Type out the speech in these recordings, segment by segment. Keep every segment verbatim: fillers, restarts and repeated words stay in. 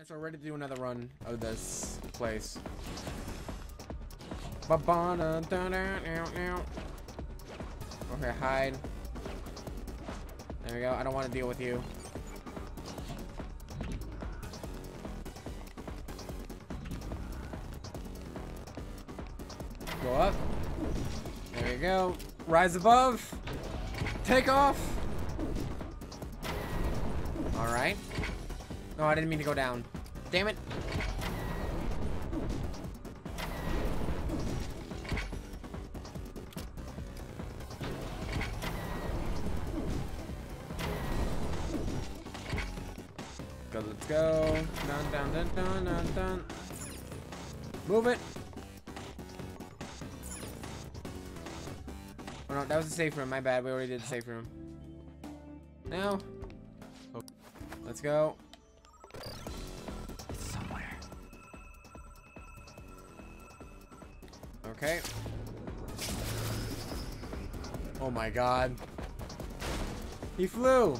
And so we're ready to do another run of this place. Okay, hide. There we go. I don't want to deal with you. Go up. There you go. Rise above. Take off. All right. No, I didn't mean to go down. Damn it. Go, let's go. Dun, dun, dun, dun, dun, dun. Move it. Oh no, that was the safe room. My bad. We already did the safe room. Now, let's go. Okay. Oh my god. He flew.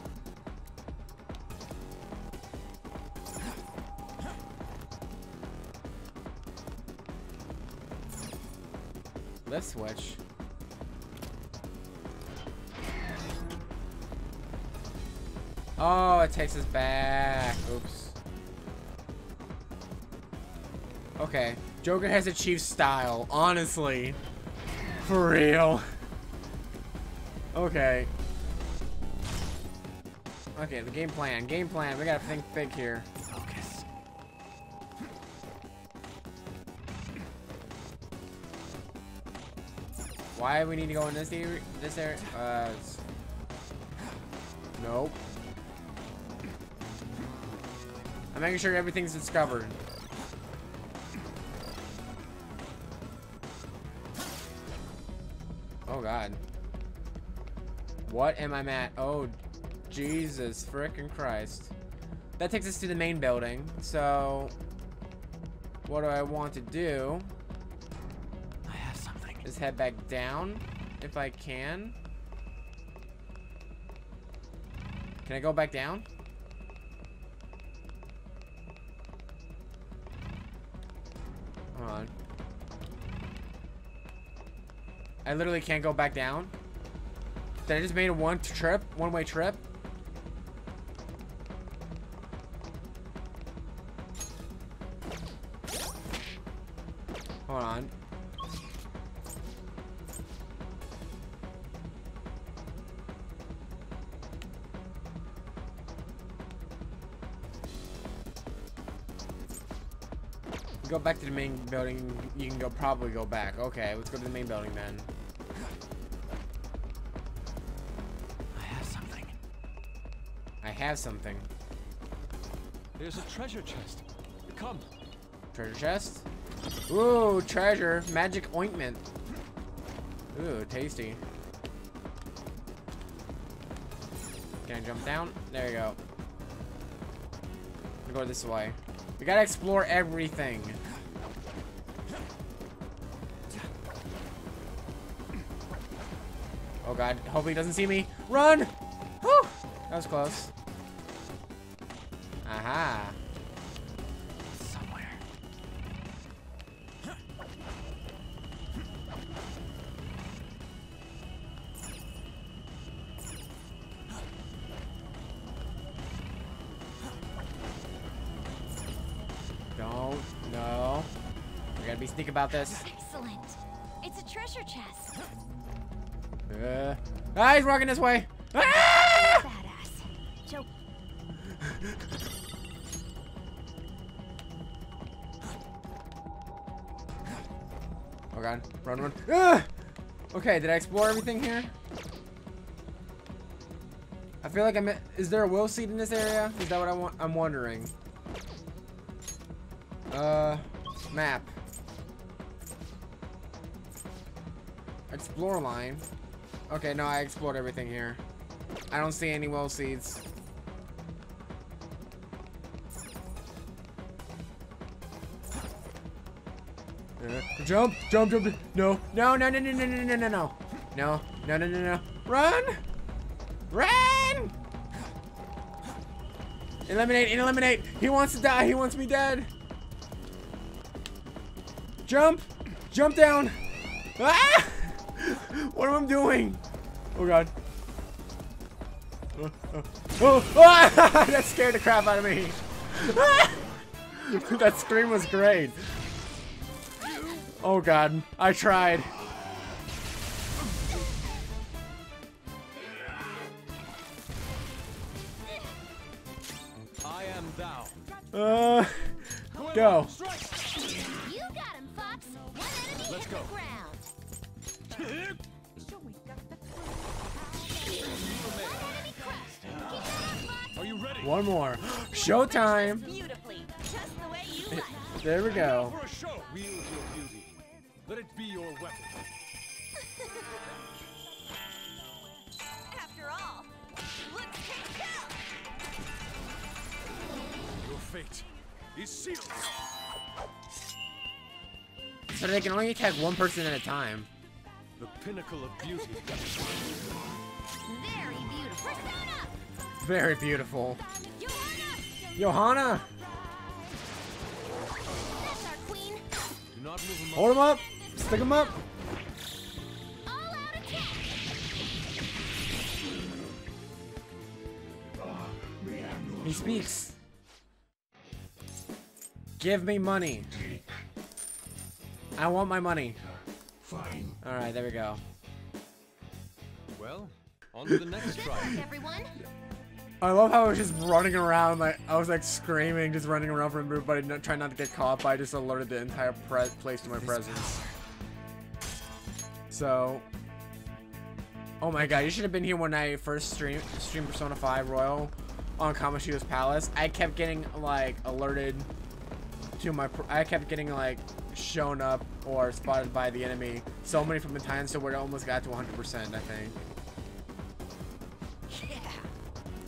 Left switch. Oh, it takes us back. Oops. Okay. Joker has achieved style, honestly. For real. Okay. Okay, the game plan. Game plan. We gotta think big here. Focus. Why we need to go in this area? This area? Uh, nope. I'm making sure everything's discovered. Oh god. What am I at? Oh Jesus frickin' Christ. That takes us to the main building. So what do I want to do? I have something. Just head back down if I can. Can I go back down? Hold on. I literally can't go back down. Did I just made a one trip, one-way trip? Hold on. Go back to the main building. You can go probably go back. Okay, let's go to the main building then. I have something. I have something. There's a treasure chest. Come. Treasure chest? Ooh, treasure. Magic ointment. Ooh, tasty. Can I jump down? There you go. I'll go this way. We gotta explore everything. Oh god, hopefully he doesn't see me. Run! Whew! That was close. Aha. Somewhere. Don't, no. We gotta be sneaky about this. Excellent. It's a treasure chest. Uh, ah, he's walking this way. Ah! Badass. Joke. Oh god, run, run. Ah! Okay, did I explore everything here? I feel like I'm. Is there a will seed in this area? Is that what I want? I'm wondering. Uh, map. Explore line. Okay, no, I explored everything here. I don't see any well seeds. Uh, jump, jump, jump. No, no, no, no, no, no, no, no, no, no. No, no, no, no, no. Run! Run! Eliminate, eliminate. He wants to die. He wants me dead. Jump. Jump down. Ah! What am I doing? Oh, God. Oh, oh. Oh, oh! That scared the crap out of me. That scream was great. Oh, God. I tried. I am down. Uh, go. You got him, Fox. One enemy Let's hit go. The ground. Are you ready? One more. Showtime. There we go. Let it be your weapon. After all, let's take it out. Your fate is sealed. So they can only attack one person at a time. The pinnacle of beauty. Very beautiful. Persona. Very beautiful. Johanna. That's our queen. Do not move him. Hold him up. Stick him up. All out attack. He speaks. Give me money. I want my money. Fine. All right, there we go. Well, on to the next try, everyone. I love how I was just running around, like I was like screaming, just running around from everybody, not, trying not to get caught. But I just alerted the entire pre place to my presence. So, oh my God, you should have been here when I first streamed stream Persona five Royal on Kamoshida's Palace. I kept getting like alerted to my. Pr I kept getting like shown up or spotted by the enemy so many from the time, so we almost got to one hundred percent. I think.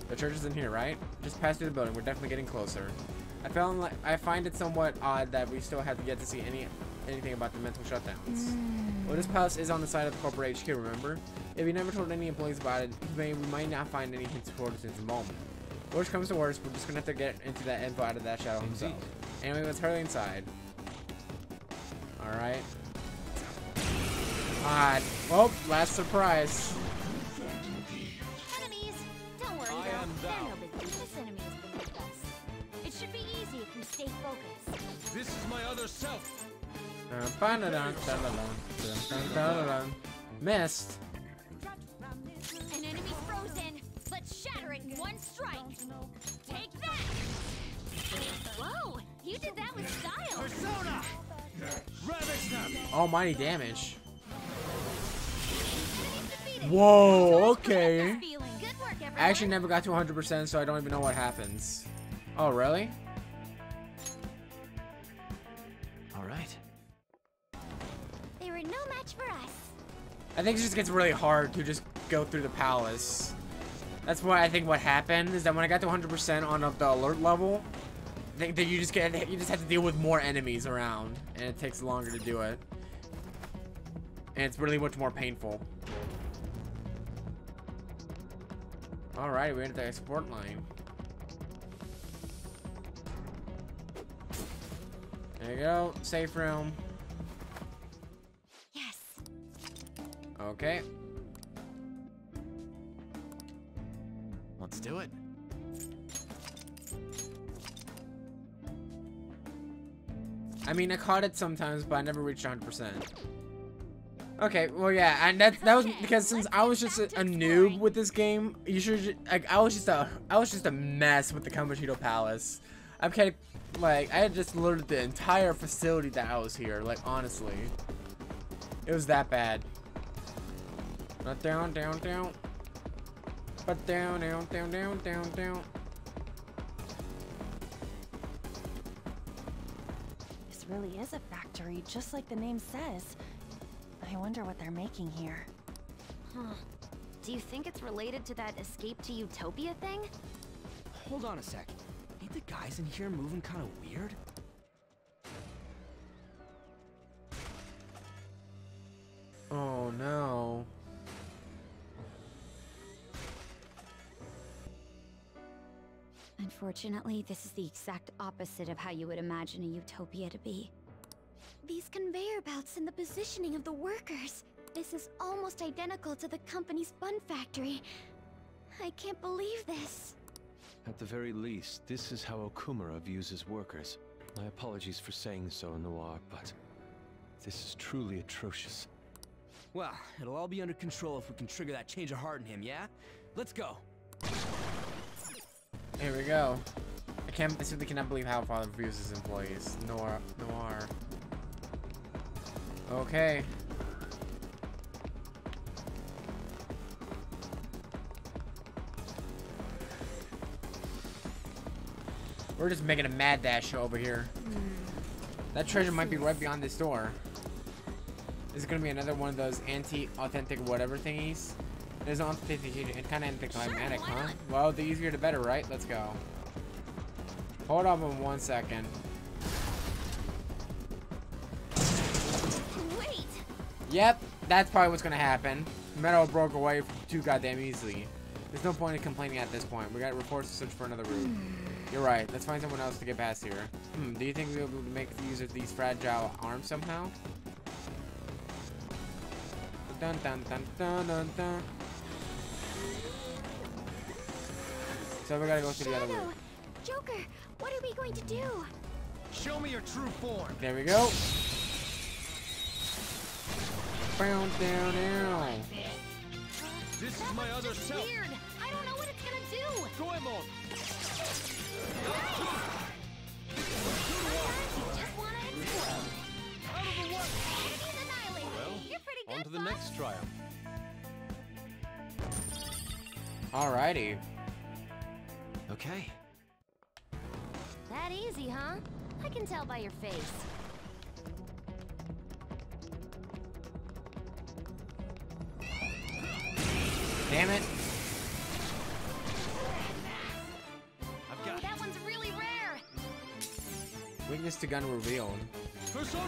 The church is in here, right? Just passed through the building. We're definitely getting closer. I found like I find it somewhat odd that we still have yet to see any anything about the mental shutdowns. Well, this palace is on the side of the corporate H Q. Remember, if you never told any employees about it, we might not find any hints for this moment. Worst comes to worst, we're just gonna have to get into that info out of that shadow himself. Anyway, let's hurry inside. All right. Ah, well, last surprise. This is my other self. Missed. An enemy's frozen. Let's shatter it in one strike. Take that. Whoa, you did that with style. Persona. Ravage them. Almighty damage. Whoa. Okay. I actually never got to one hundred percent, so I don't even know what happens. Oh, really? All right. They were no match for us. I think it just gets really hard to just go through the palace. That's why I think what happened is that when I got to one hundred percent on up the alert level, I think that you just get you just have to deal with more enemies around, and it takes longer to do it, and it's really much more painful. All right, we're at the export line. There you go. Safe room. Yes. Okay. Let's do it. I mean, I caught it sometimes, but I never reached one hundred percent. Okay, well, yeah, and that that was because since I was just a, a noob with this game, you should like I was just a I was just a mess with the Kamoshida Palace. I kept like I had just alerted the entire facility that I was here. Like honestly, it was that bad. Not down, down, down, but down, down, down, down, down, down. This really is a factory, just like the name says. I wonder what they're making here. Huh. Do you think it's related to that escape to Utopia thing? Hold on a sec. Ain't the guys in here moving kind of weird? Oh no. Unfortunately, this is the exact opposite of how you would imagine a utopia to be. These conveyor belts and the positioning of the workers. This is almost identical to the company's bun factory. I can't believe this. At the very least, this is how Okumura views his workers. My apologies for saying so, Noir, but this is truly atrocious. Well, it'll all be under control if we can trigger that change of heart in him, yeah? Let's go. Here we go. I can't, I simply cannot believe how Father views his employees. Noir, Noir. Okay. We're just making a mad dash over here. Mm. That treasure might be right beyond this door. Is it gonna be another one of those anti-authentic whatever thingies? There's no authentication. It's kind of anticlimactic, sure, huh? Well, the easier the better, right? Let's go. Hold on for one second. Wait. Yep, that's probably what's gonna happen. Metal broke away too goddamn easily. There's no point in complaining at this point. We got reports to search for another route. Mm. You're right. Let's find someone else to get past here. Hmm, do you think we'll be able to make use of these fragile arms somehow? Dun dun dun dun dun dun. So we gotta go to the other room. Joker, what are we going to do? Show me your true form. There we go. Down, down, down. This is my other self. Weird. I don't know what it's gonna do. Goemon. Well, on to the next trial. Alrighty. Okay. That easy, huh? I can tell by your face. Damn it. Weakness to gun revealed. Persona!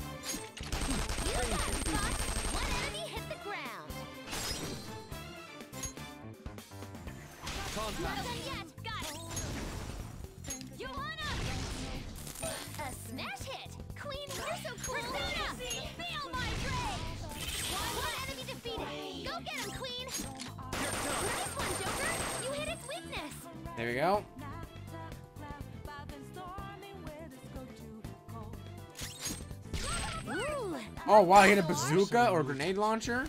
You got it, Fox! One enemy hit the ground! Contact! Not yet! Got it! You want up! A smash hit! Queen, you're so cool! Persona! Feel my grace! One enemy defeated! Go get him, Queen! Nice one, Joker! You hit its weakness! There we go. Oh wow, he had a bazooka or a grenade launcher?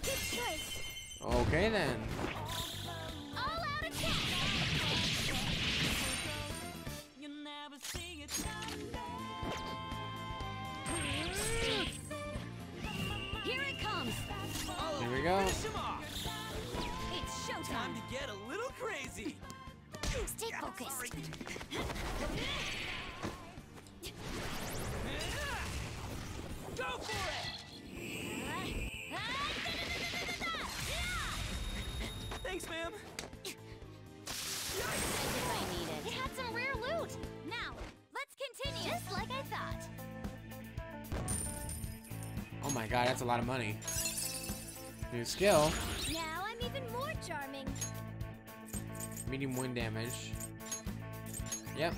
Okay then. Here it comes. Here we go. It's showtime. Time to get a little crazy. Stay focused. Go for it! Thanks, ma'am. We had some rare loot. Now, let's continue. Just like I thought. Oh my god, that's a lot of money. New skill. Now I'm even more charming. Medium wind damage. Yep.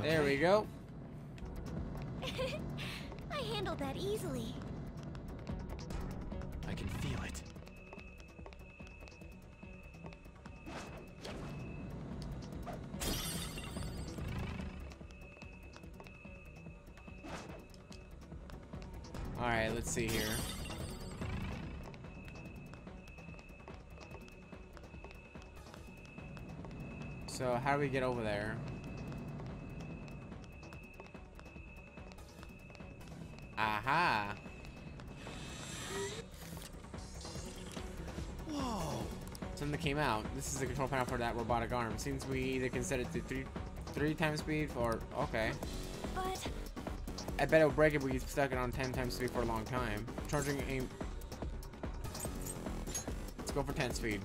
Okay. There we go. I handled that easily. I can feel it. All right, let's see here. So how do we get over there? Aha. Whoa. Something that came out. This is the control panel for that robotic arm. Seems we either can set it to three three times speed or okay. But I bet it'll break it if we get stuck it on ten times speed for a long time. Charging aim. Let's go for ten speed.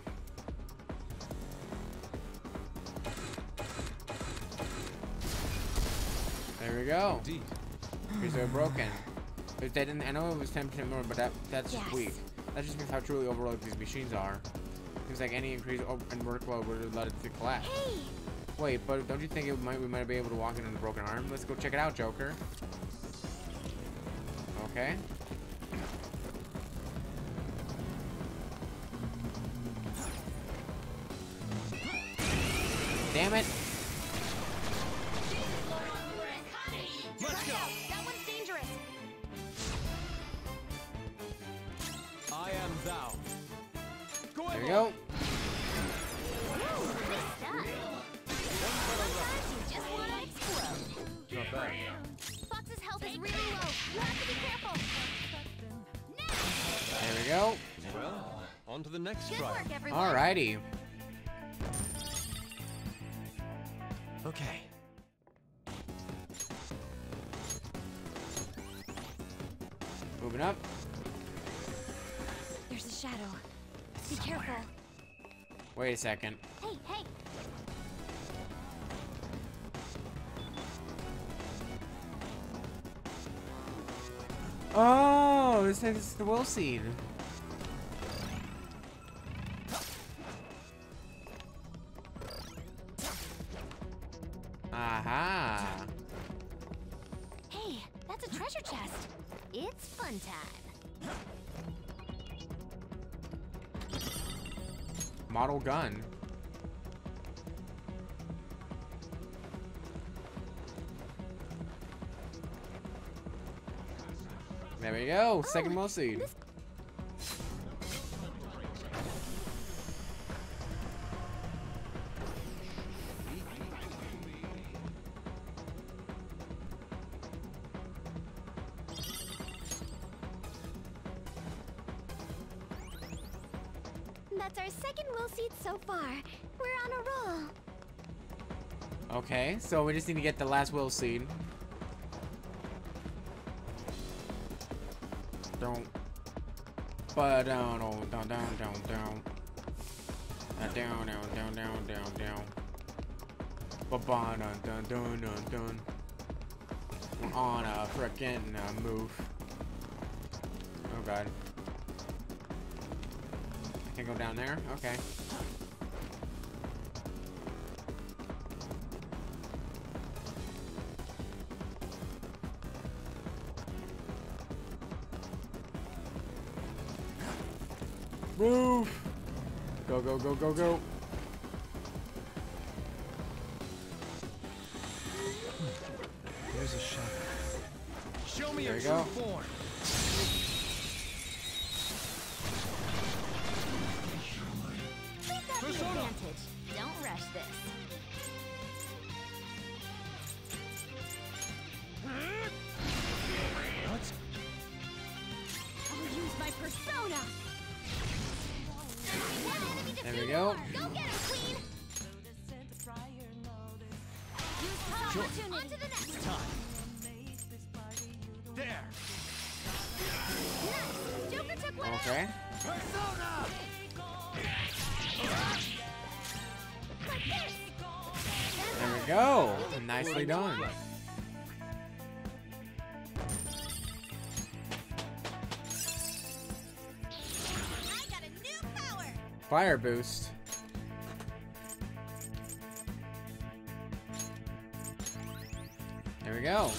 There we go. Indeed. Here's where it broken. If they didn't, I know it was ten percent more, but that that's yes. Weak. That just means how truly overloaded these machines are. Seems like any increase in workload would have led it to collapse. Hey. Wait, but don't you think it might we might be able to walk in with a broken arm? Let's go check it out, Joker. Okay. Damn it! Let's go. That one's dangerous. I am thou. Go there you go. Not bad. Fox's health is really low. You have to be careful. There we go. Well, on to the next try. Alrighty. Okay. Moving up. There's a shadow. Be Somewhere. careful. Wait a second. Hey, hey. Oh, this is the Will Seed. Aha. Hey, that's a treasure chest. It's fun time. Model gun. There we go, second Will Seed. That's our second Will Seed so far. We're on a roll. Okay, so we just need to get the last Will Seed. Don't, but down, oh, down, down, down, down, down, down, down, down, down, down, but dun dun dun dun dun. We're on a frickin' uh, move. Oh god, I can't go down there. Okay. Move! Go, go, go, go, go. There's a shot. Show me there your true form. We've got the advantage. Don't rush this. What? I'll use my persona. There we go. Go get him, Queen. Sure. On to the next time. There. Next. Joker took one. Okay. Persona. There we go. Nicely done. Fire boost. There we go.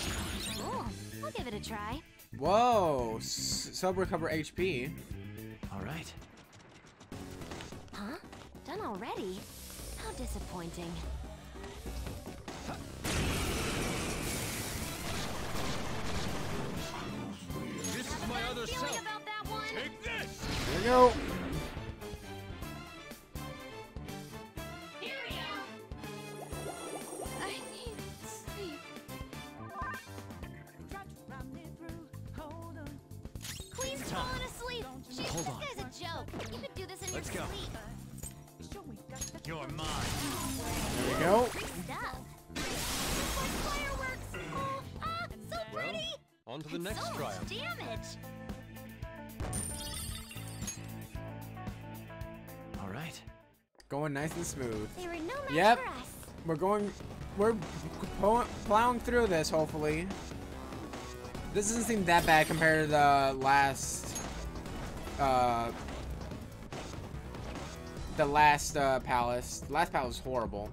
Cool. I'll give it a try. Whoa! Sub recover H P. All right. Huh? Done already? How disappointing. Huh. This is my other self. About that one. Take this. There we go. On to the next so trial. Damage. All right. Going nice and smooth. They were no match yep. for us. We're going. We're plowing through this. Hopefully, this doesn't seem that bad compared to the last. Uh, the last uh, palace. The last palace is horrible.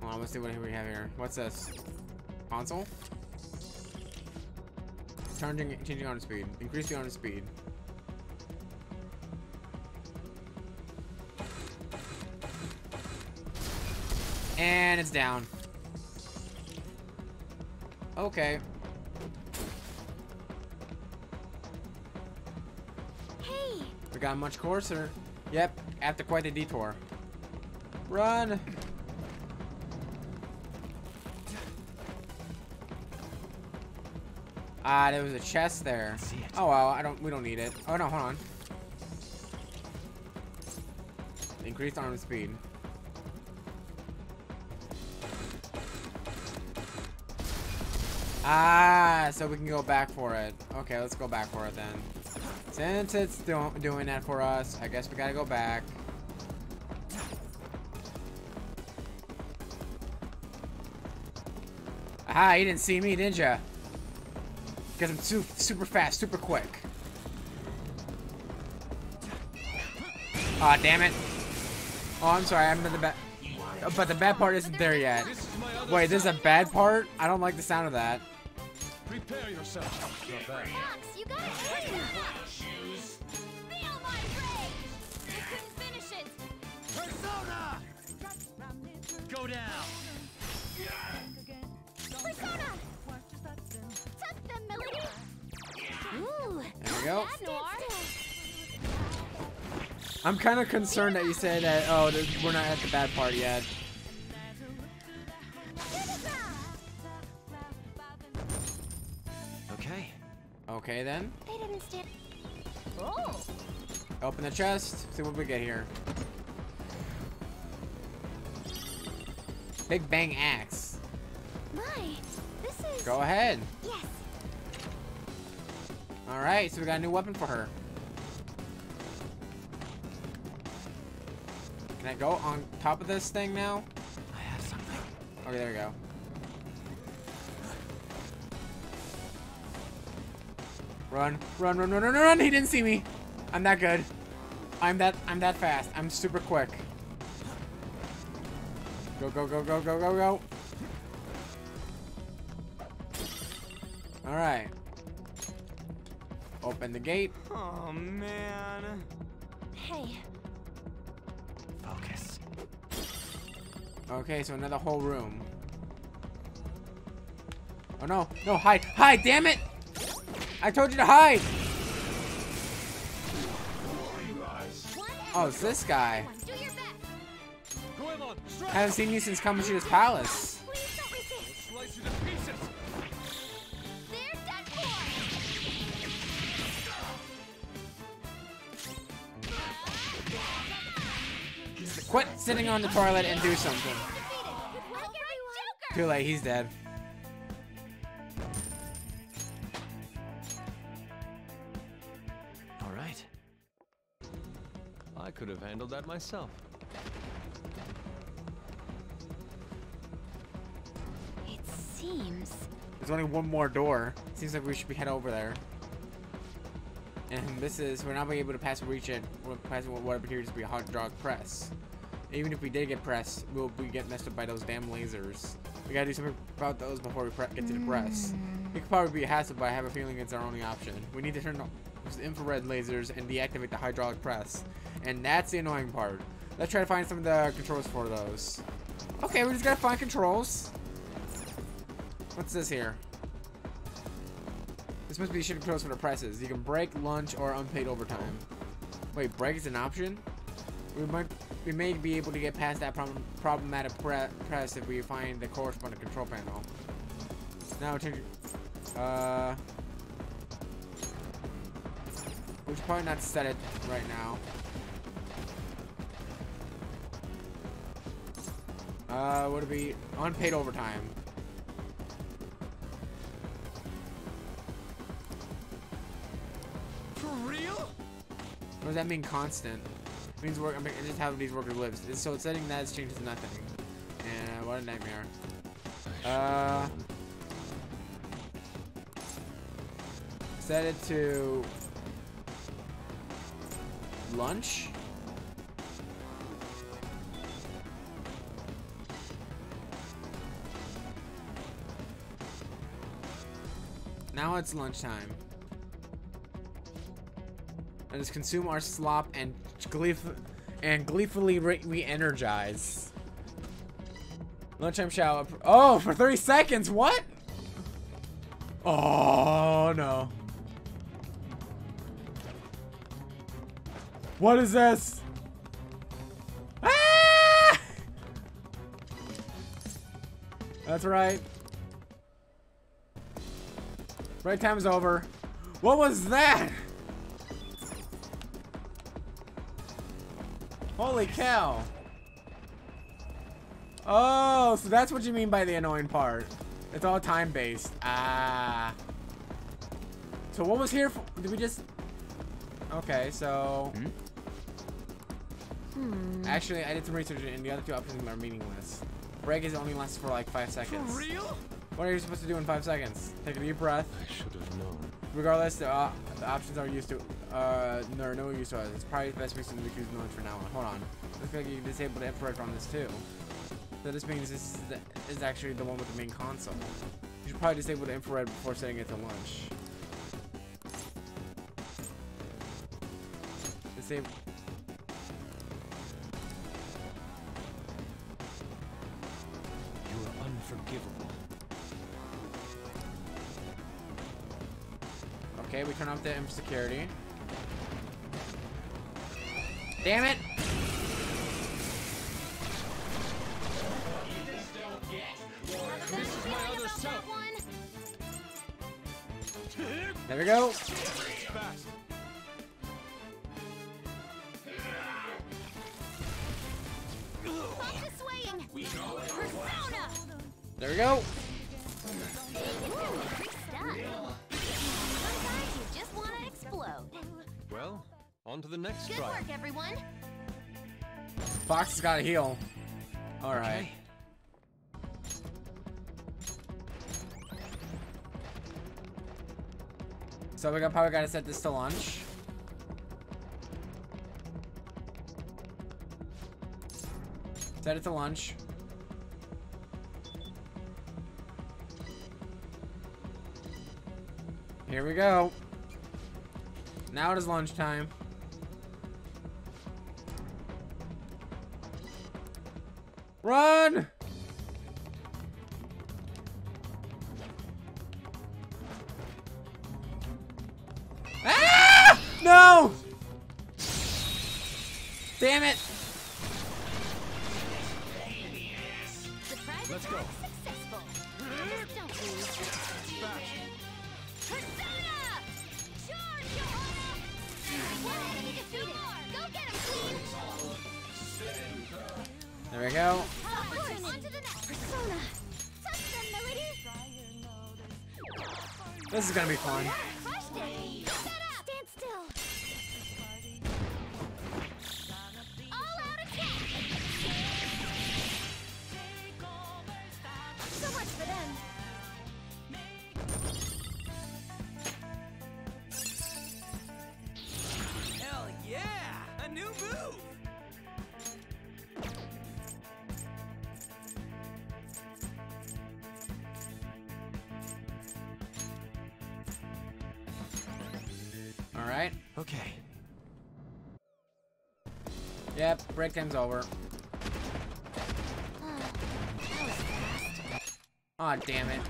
Hold on, let's see what we have here. What's this? Console? Changing, changing on speed. Increase the on speed. And it's down. Okay. Hey. We got much coarser. Yep, after quite a detour. Run. Ah, there was a chest there. Oh well, I don't. We don't need it. Oh no, hold on. Increased arm speed. Ah, so we can go back for it. Okay, let's go back for it then. Since it's do doing that for us, I guess we gotta go back. Aha, you didn't see me, did ya? Because I'm su super fast, super quick. Aw, damn it. Oh, I'm sorry, I'm in the back. But the bad part isn't there yet. Wait, there's a bad part? I don't like the sound of that. Prepare yourself. Relax, you got it. Feel my rage. You couldn't finish it. Persona! Go down. Persona! Tuck them, Melody. Ooh. There we go. I'm kind of concerned that you said that, oh, we're not at the bad part yet. Okay. Okay then. Oh. Open the chest. See what we get here. Big Bang Axe. My, this is... Go ahead. Yes. All right. So we got a new weapon for her. Can I go on top of this thing now? I have something. Okay, there we go. Run, run, run, run, run, run! He didn't see me. I'm that good. I'm that. I'm that fast. I'm super quick. Go, go, go, go, go, go, go. All right. Open the gate. Oh man. Hey. Focus. Okay, so another whole room. Oh no, no, hide, hide, damn it! I told you to hide! Oh, it's this guy. I haven't seen you since Kamoshida's palace. Quit sitting on the toilet and do something. Too late, he's dead. All right. I could have handled that myself. It seems. There's only one more door. Seems like we should be head over there. And this is, we're not able to pass reach it. We're passing what appears to be a hot dog press. Even if we did get pressed, we'll we get messed up by those damn lasers. We gotta do something about those before we pre get to the press. Mm. It could probably be a hassle, but I have a feeling it's our only option. We need to turn off the infrared lasers and deactivate the hydraulic press. And that's the annoying part. Let's try to find some of the controls for those. Okay, we just gotta find controls. What's this here? This must be shipping controls for the presses. You can break, lunch, or unpaid overtime. Wait, break is an option? We might... We may be able to get past that problem, problematic pre press if we find the corresponding control panel. Now, change. Uh, we should probably not set it right now. Uh, would it be unpaid overtime? For real? What does that mean? Constant. Means work. I mean, just how these workers live. So it's setting that changes nothing. And what a nightmare. Uh, set it to lunch? Now it's lunchtime. Let us consume our slop and gleef and gleefully re-energize. Lunchtime shower. Oh, for thirty seconds. What? Oh no. What is this? Ah! That's right. Break time is over. What was that? Holy cow. Oh, so that's what you mean by the annoying part. It's all time-based. Ah. So what was here for? Did we just... Okay, so... Hmm? Hmm. Actually, I did some research and the other two options are meaningless. Break is only lasts for like five seconds. For real? What are you supposed to do in five seconds? Take a deep breath. I should have known. Regardless, the, uh, the options are used to. Uh, no, no use to us. It's probably the best reason to use knowledge for now on. Hold on. Looks like you can disable the infrared from this too. So this means this is, the, is actually the one with the main console. You should probably disable the infrared before setting it to lunch. Disable. Okay, we turn off the imp security. Damn it! This is my other self. There we go. There we go. Well, on to the next. Good work, everyone. Fox has got a heal. All right. Okay. So we got probably got to set this to lunch. Set it to lunch. Here we go. Now it is lunchtime. Run! Ah! No! Damn it! Let's go. There we go. This is gonna be fun. Okay. Yep, break time's over. Aw, oh, damn it.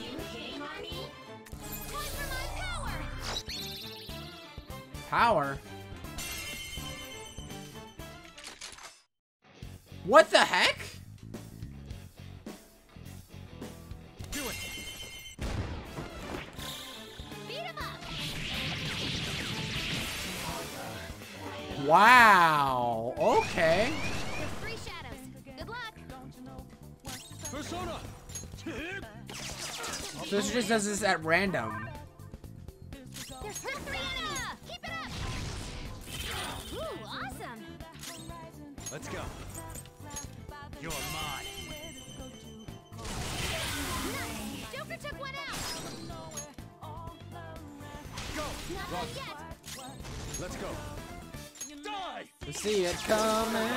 You came on me? Time for my power! Power? What the heck? Wow. Okay. Free shadows. Good luck. Persona. So this just does this at random. Persona. Keep it up. Ooh, awesome. Let's go. You're mine. Nice. Joker took one out. Go Run. Let's go. Die! I see it coming.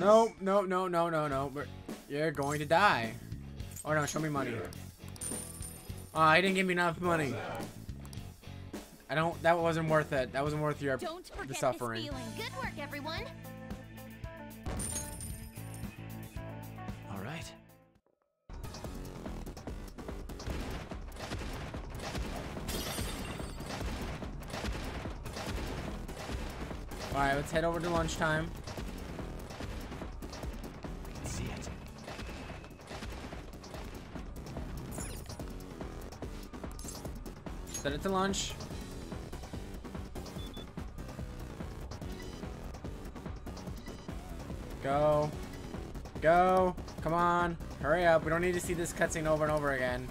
No, no, no, no, no, no. We're, you're going to die. Oh no, show me money. Aw, oh, he didn't give me enough money. I don't. That wasn't worth it. That wasn't worth your don't forget the suffering. This good work, everyone. All right. All right. Let's head over to lunchtime. I can see it. Set it to lunch. Go. Go. Come on. Hurry up. We don't need to see this cutscene over and over again.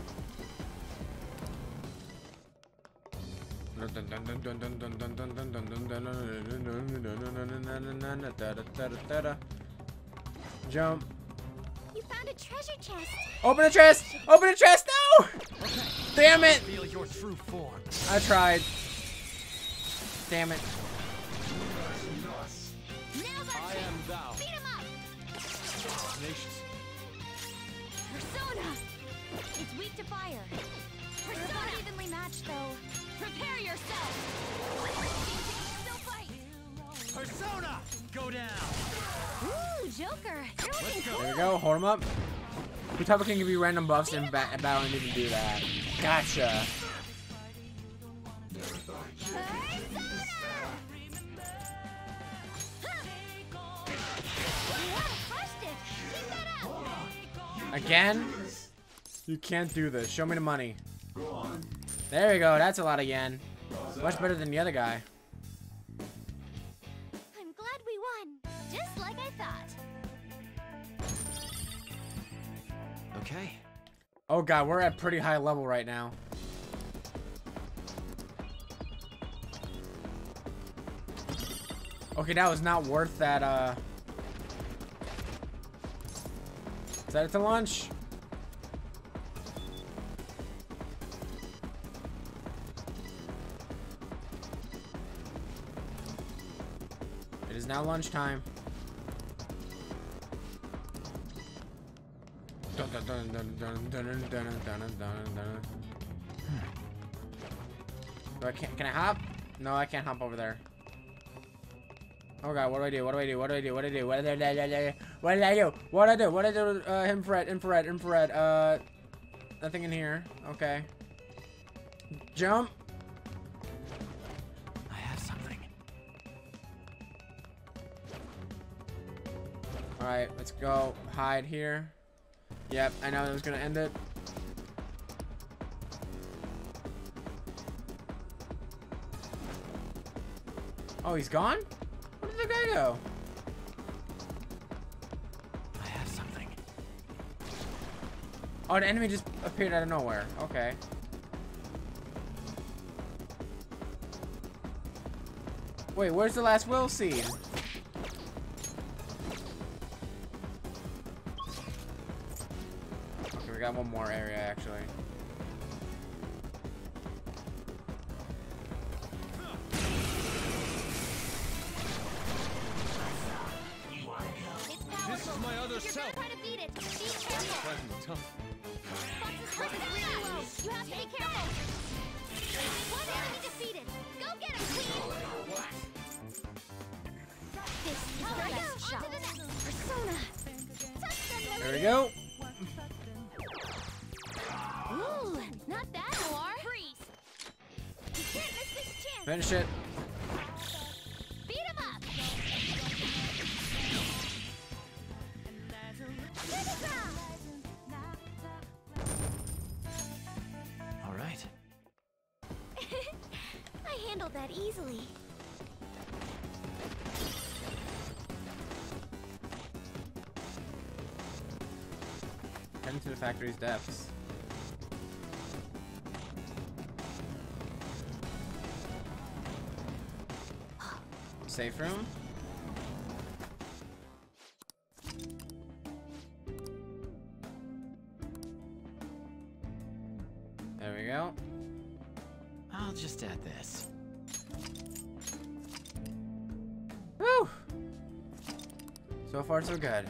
Jump. You found a treasure chest. Open the chest. Open the chest. No. Damn it. I tried. Damn it. I am thou. Persona! It's weak to fire. Persona evenly matched though. Prepare yourself. Still fight. Persona! Go down. Ooh, Joker. You're looking cool. There we go, hold him up. Futaba can give you random buffs and ba battle and even do that. Gotcha. Again? You can't do this. Show me the money. There you go. That's a lot of yen. Much better than the other guy. I'm glad we won. Just like I thought. Okay. Oh god, we're at pretty high level right now. Okay, that was not worth that, uh... set it to lunch. It is now lunchtime. Dun, dun, dun, dun, dun, dun, dun, dun, dun. Do I can't, can I hop? No, I can't hop over there. Oh god, what do I do? What do I do? What do I do? What do I do? What do I do? What do I do? What do I do? What do I do? Uh, infrared, infrared, infrared. Uh, nothing in here. Okay. Jump. I have something. All right, let's go hide here. Yep, I know that was gonna end it. Oh, he's gone? Where did the guy go? I have something. Oh, the enemy just appeared out of nowhere. Okay. Wait, where's the last Will Seed? Okay, we got one more area actually. There we go. Ooh, not that far. You can't miss this chance. Finish it. Beat him up. All right. I handled that easily. Into the factory's depths. Safe room. There we go. So far, so good.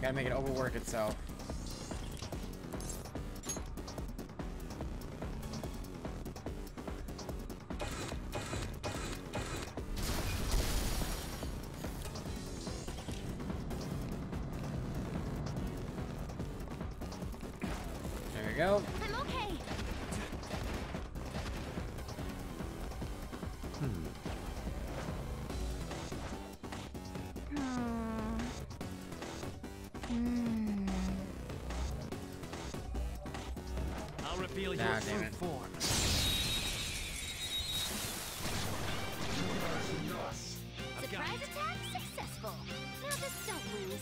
Gotta make it overwork itself. Go. I'm okay. Hmm. Mm. Mm. I'll reveal nah, your true form. Surprise attack successful. Now the stone wings.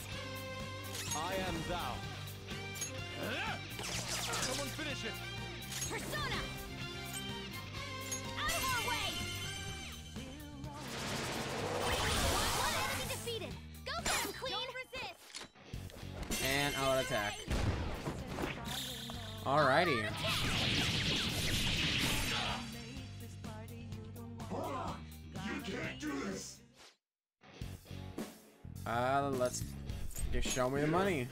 I am thou. Someone finish it! Persona! Out of our way! One enemy defeated! Go get him, Queen! Don't resist! And I'll attack. Alrighty. Hold on! You can't do this! Uh, let's just show me the money.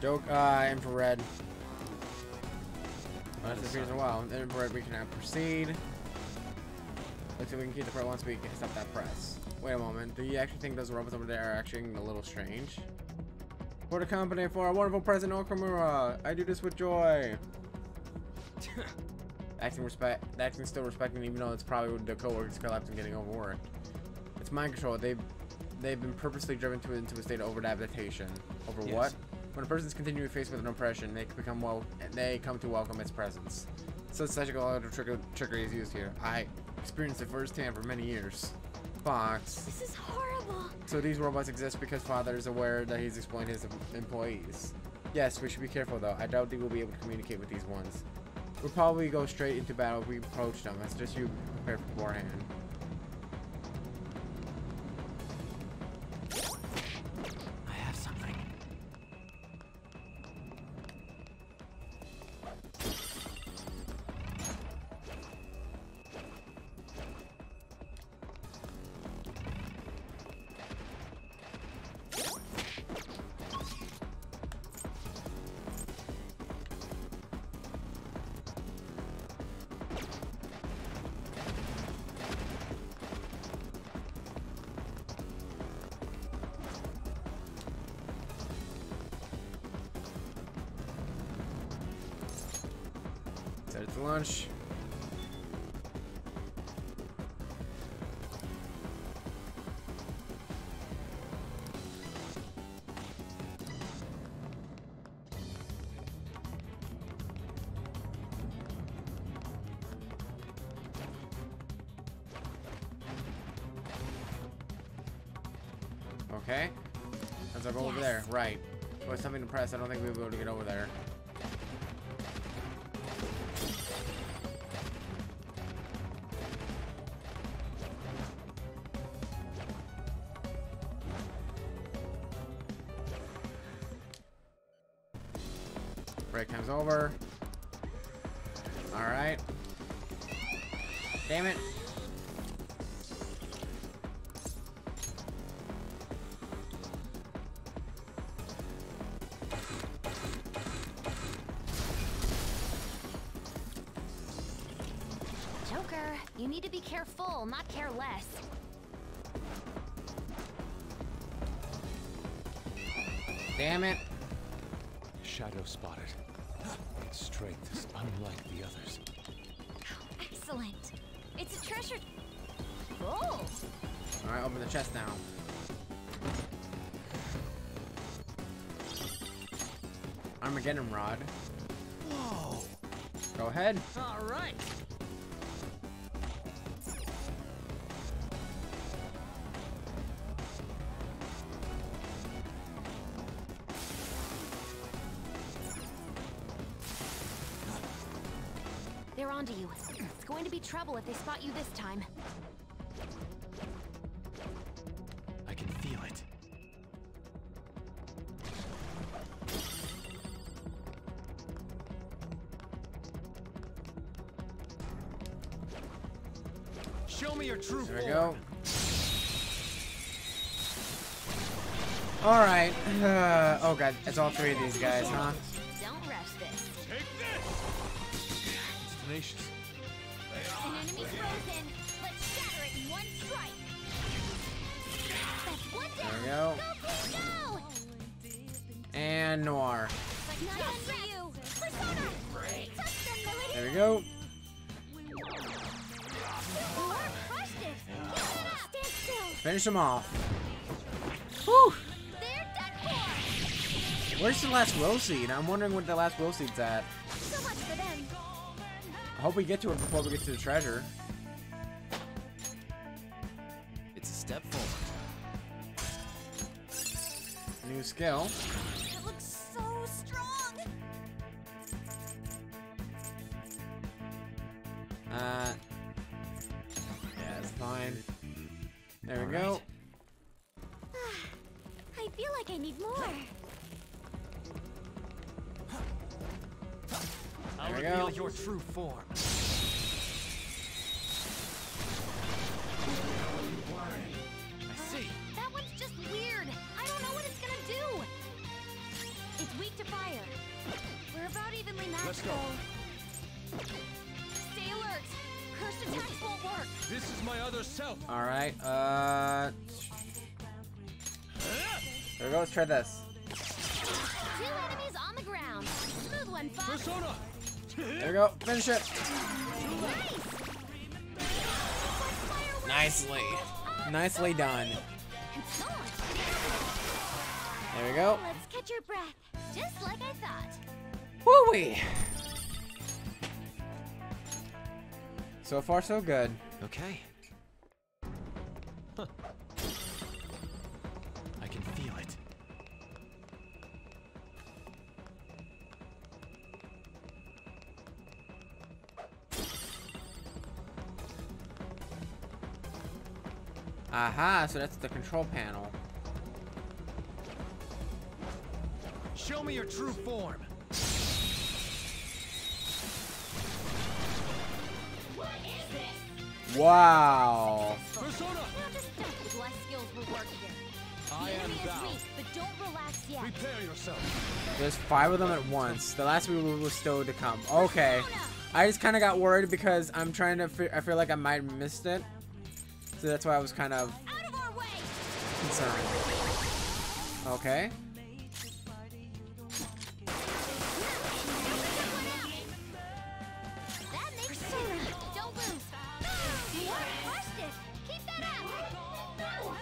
Joke, uh, infrared. Well, that's appears a while. Infrared, we can now proceed. Looks like we can keep the press once we can stop that press. Wait a moment. Do you actually think those robots over there are acting a little strange? For the company, for a wonderful present, Okumura. I do this with joy. acting respect. Acting still respecting, even though it's probably the coworkers collapsing, getting overworked. It's mind control. They've they've been purposely driven to into a state of over adaptation. Over yes. What? When a person is continually faced with an oppression, they become well, they come to welcome its presence. So psychological trick trickery is used here. I experienced it firsthand for many years. Fox. This is horrible. So these robots exist because Father is aware that he's exploiting his employees. Yes, we should be careful though. I doubt they will be able to communicate with these ones. We'll probably go straight into battle if we approach them. It's just you prepare beforehand. Lunch. Okay. As I go yes. over there, right? Oh, it's something to press. I don't think we'll be able to get over there. Break time's over. All right. Damn it. Joker, you need to be careful, not careless. Damn it. Shadow spotted. Its strength is unlike the others. Oh, excellent. It's a treasure. Oh. All right, open the chest now. Armageddon rod. Whoa. Go ahead. All right. onto you. It's going to be trouble if they spot you this time. I can feel it. Show me your true form. There we go. All right. Uh, oh god, it's all three of these guys, huh? Don't rush this. Take this. It's tenacious. An enemy's frozen. Let's shatter it in one strike. That's one down. There we go. Go, please, go. And Noir. There we go. Finish them off. Whew. Where's the last Will Seed? I'm wondering what the last Will Seed's at. So much for them. I hope we get to it before we get to the treasure. It's a step forward. New skill. It looks so strong. Uh. Yeah, it's fine. There we go. I feel like I need more. I'll reveal your true form. I see. That one's just weird. I don't know what it's gonna do. It's weak to fire. We're about evenly matched. Let's go. Stay alert. Cursed attacks won't work. This is my other self. All right. Uh. There we go. Let's try this. Two enemies on the ground. Smooth one, Fox. Persona. There we go. Finish it. Nice. Nicely. Nicely done. There we go. Let's catch your breath, just like I thought. Woo-wee. So far, so good. Okay. Huh. I can feel it. Aha, so that's the control panel. Show me your true form. What is this? Wow. Persona. I am down. But don't relax yet. Prepare yourself. There's five of them at once. The last we were still to come. Okay. I just kind of got worried because I'm trying to fe- I feel like I might have missed it. So that's why I was kind of concerned. Okay. That makes sense. Don't lose. You crushed it. Keep that up.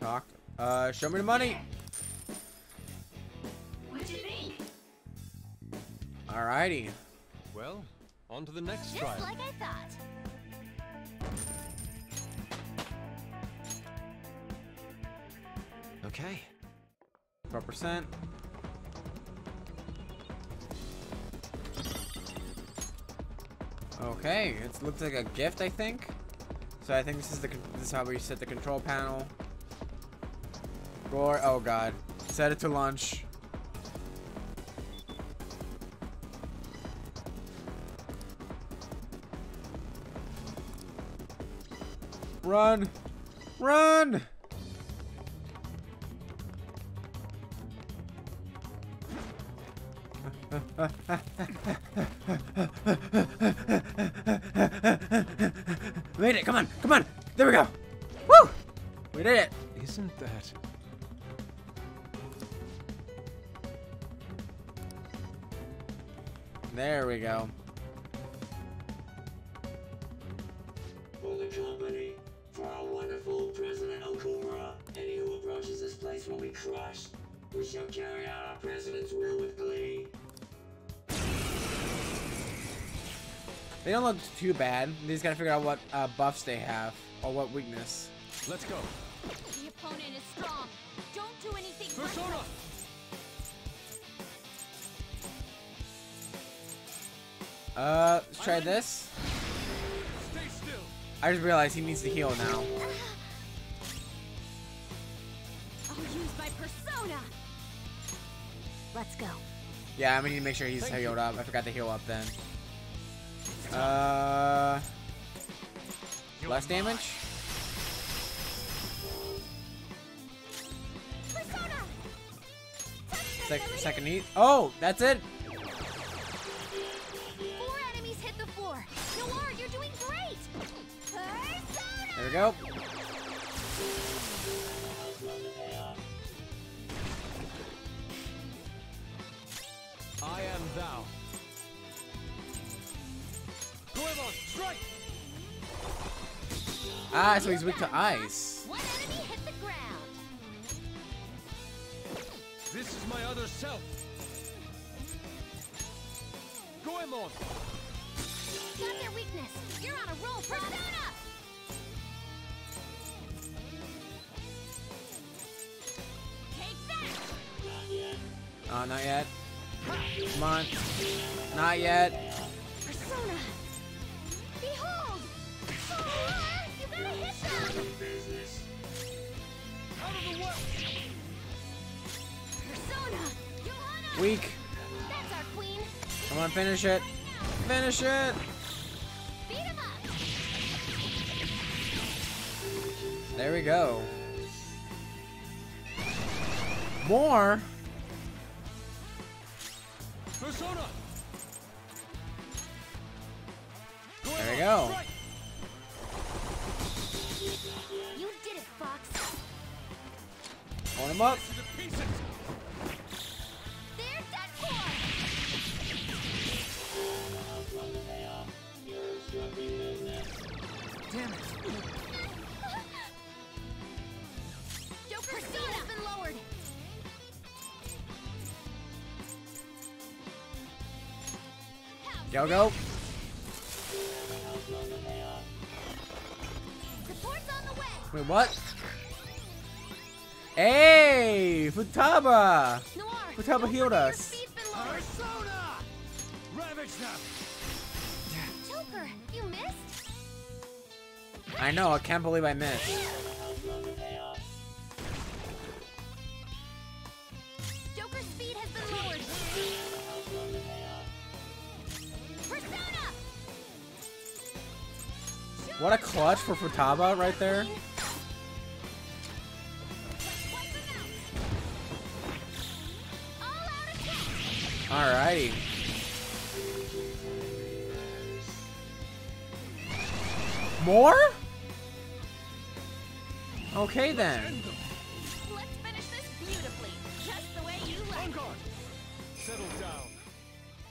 Talk. Uh, show me the money. What do you mean? Alrighty. Well, on to the next trial. Just like I thought. Okay. twelve percent. Okay, it looks like a gift, I think. So I think this is the this is how we set the control panel. Roar! Oh god! Set it to launch. Run! Run! Made it, come on, come on, there we go. Woo! We did it. Isn't that there we go. For the company, for our wonderful President Okumura, any who approaches this place will be crushed. We shall carry out our president's will with glee. They don't look too bad. They just gotta figure out what uh, buffs they have or what weakness. Let's go. The opponent is strong. Don't do anything. Persona. Uh, let's try this. I just realized he needs to heal now. I'll use my persona. Let's go. Yeah, I'm gonna need to make sure he's healed up. I forgot to heal up then. Uh, less damage. Sec second heat. Oh, that's it. Four enemies hit the floor. Noir, you're doing great. Persona. There we go. I am thou. Whoever, strike. Ah, so he's weak to ice. One enemy hit the ground. This is my other self. Goemon. Got their weakness. You're on a roll, Persona. Take that. Oh, not yet. Come on. Not yet. Persona. Behold. Oh, you gotta hit them. Out of the way. Persona. Johanna. Weak. That's our queen. Come on, finish it. Finish it. Beat him up. There we go. More. Persona. There we go. You did it, Fox. Hold him up. There's that core. Damn it. Joker's seat has been lowered. Go, go. Support's on the way. Wait, what? Hey, Futaba! Noir, Futaba healed us. Persona! Ravage them. Joker, you missed? I know, I can't believe I missed. Joker's speed has been lowered. What a clutch for Futaba right there. Alrighty. More? Okay then. Let's finish this beautifully, just the way you like. Settle down.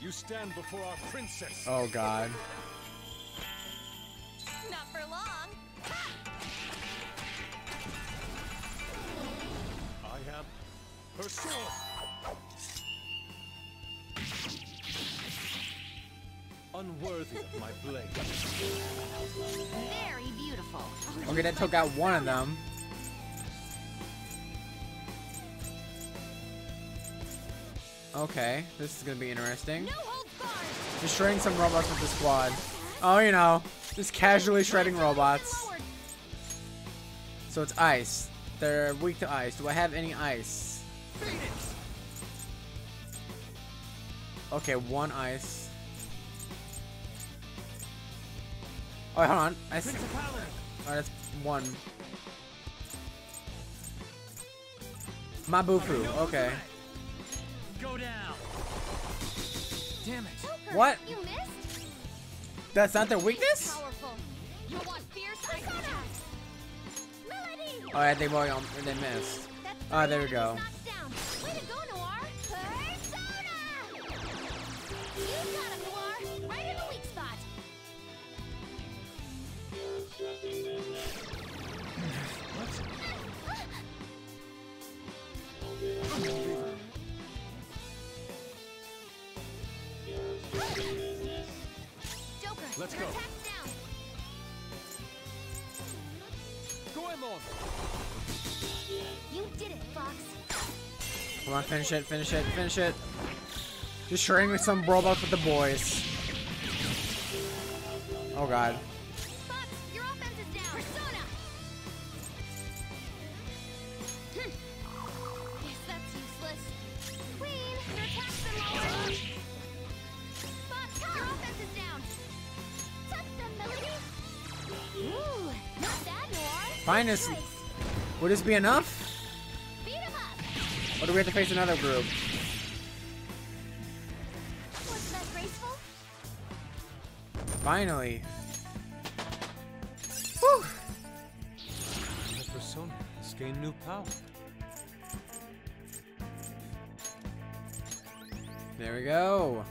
You stand before our princess. Oh god. Not for long. I have her sword. Unworthy of my blade. Very beautiful. Okay, that took out one of them. Okay, this is gonna be interesting. No holds barred. Just shredding some robots with the squad. Oh, you know. Just casually shredding robots. So it's ice. They're weak to ice. Do I have any ice? Okay, one ice. Oh, hold on. I see. Alright, that's one. Mabufu. Okay. Go down. Damn it. What? That's not their weakness? Oh, I think they missed. Oh, there we go. Let's go. Goemon. You did it, Fox. Come on, finish it, finish it, finish it. Just sharing with some robots with the boys. Oh god. Fox, your offense is down. Persona. Hm. Yes, that's useless. Queen, your attack's been lowered. Fox, your offense is down. Touch them, Melody. Ooh, not bad, Noir. Finest. Would this be enough? Beat him up. Or do we have to face another group? Finally. Whew. The persona has gained new power. There we go.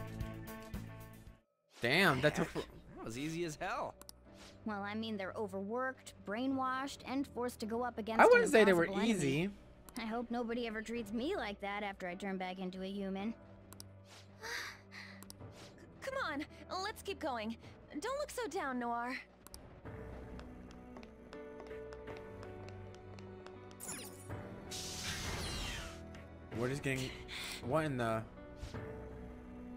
Damn, that took... That was easy as hell. Well, I mean, they're overworked, brainwashed, and forced to go up against... I wouldn't say they were easy. Enemy. I hope nobody ever treats me like that after I turn back into a human. Come on, let's keep going. Don't look so down, Noir. What is getting... What in the...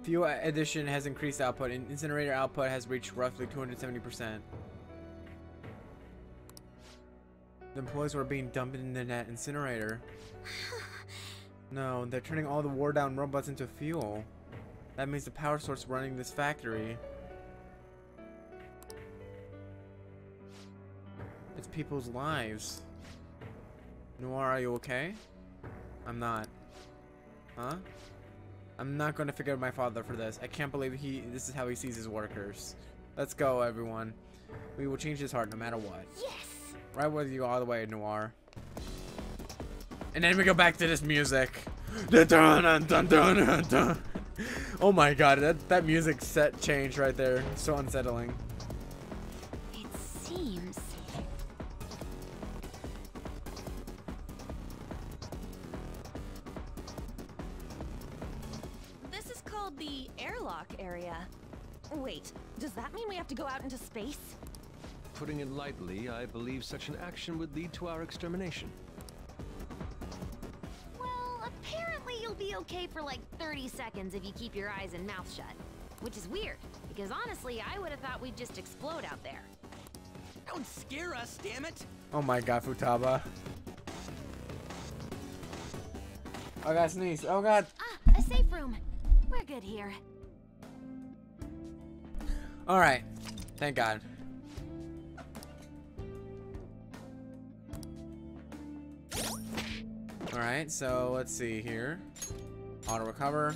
Fuel addition has increased output, and incinerator output has reached roughly two hundred seventy percent. The employees were being dumped into that incinerator. No, they're turning all the war-down robots into fuel. That means the power source running this factory. It's people's lives. Noir, are you okay? I'm not. Huh? I'm not going to figure out my father for this. I can't believe he. This is how he sees his workers. Let's go, everyone. We will change his heart no matter what. Yes. Right with you all the way, Noir. And then we go back to this music. Oh my god, that that music set change right there. So unsettling. It seems. The airlock area. Wait, does that mean we have to go out into space? Putting it lightly, I believe such an action would lead to our extermination. Well, apparently you'll be okay for like thirty seconds if you keep your eyes and mouth shut. Which is weird, because honestly, I would have thought we'd just explode out there. Don't scare us, damn it! Oh my god, Futaba. Oh god, sneeze. Oh god. Ah, a safe room. We're good here. All right. Thank God. All right. So let's see here. Auto recover.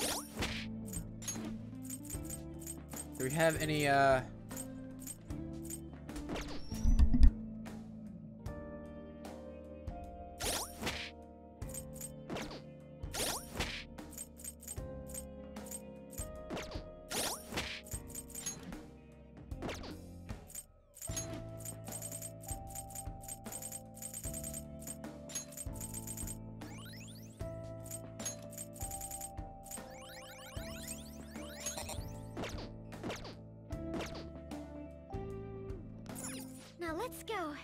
Do we have any? Uh... Let's go.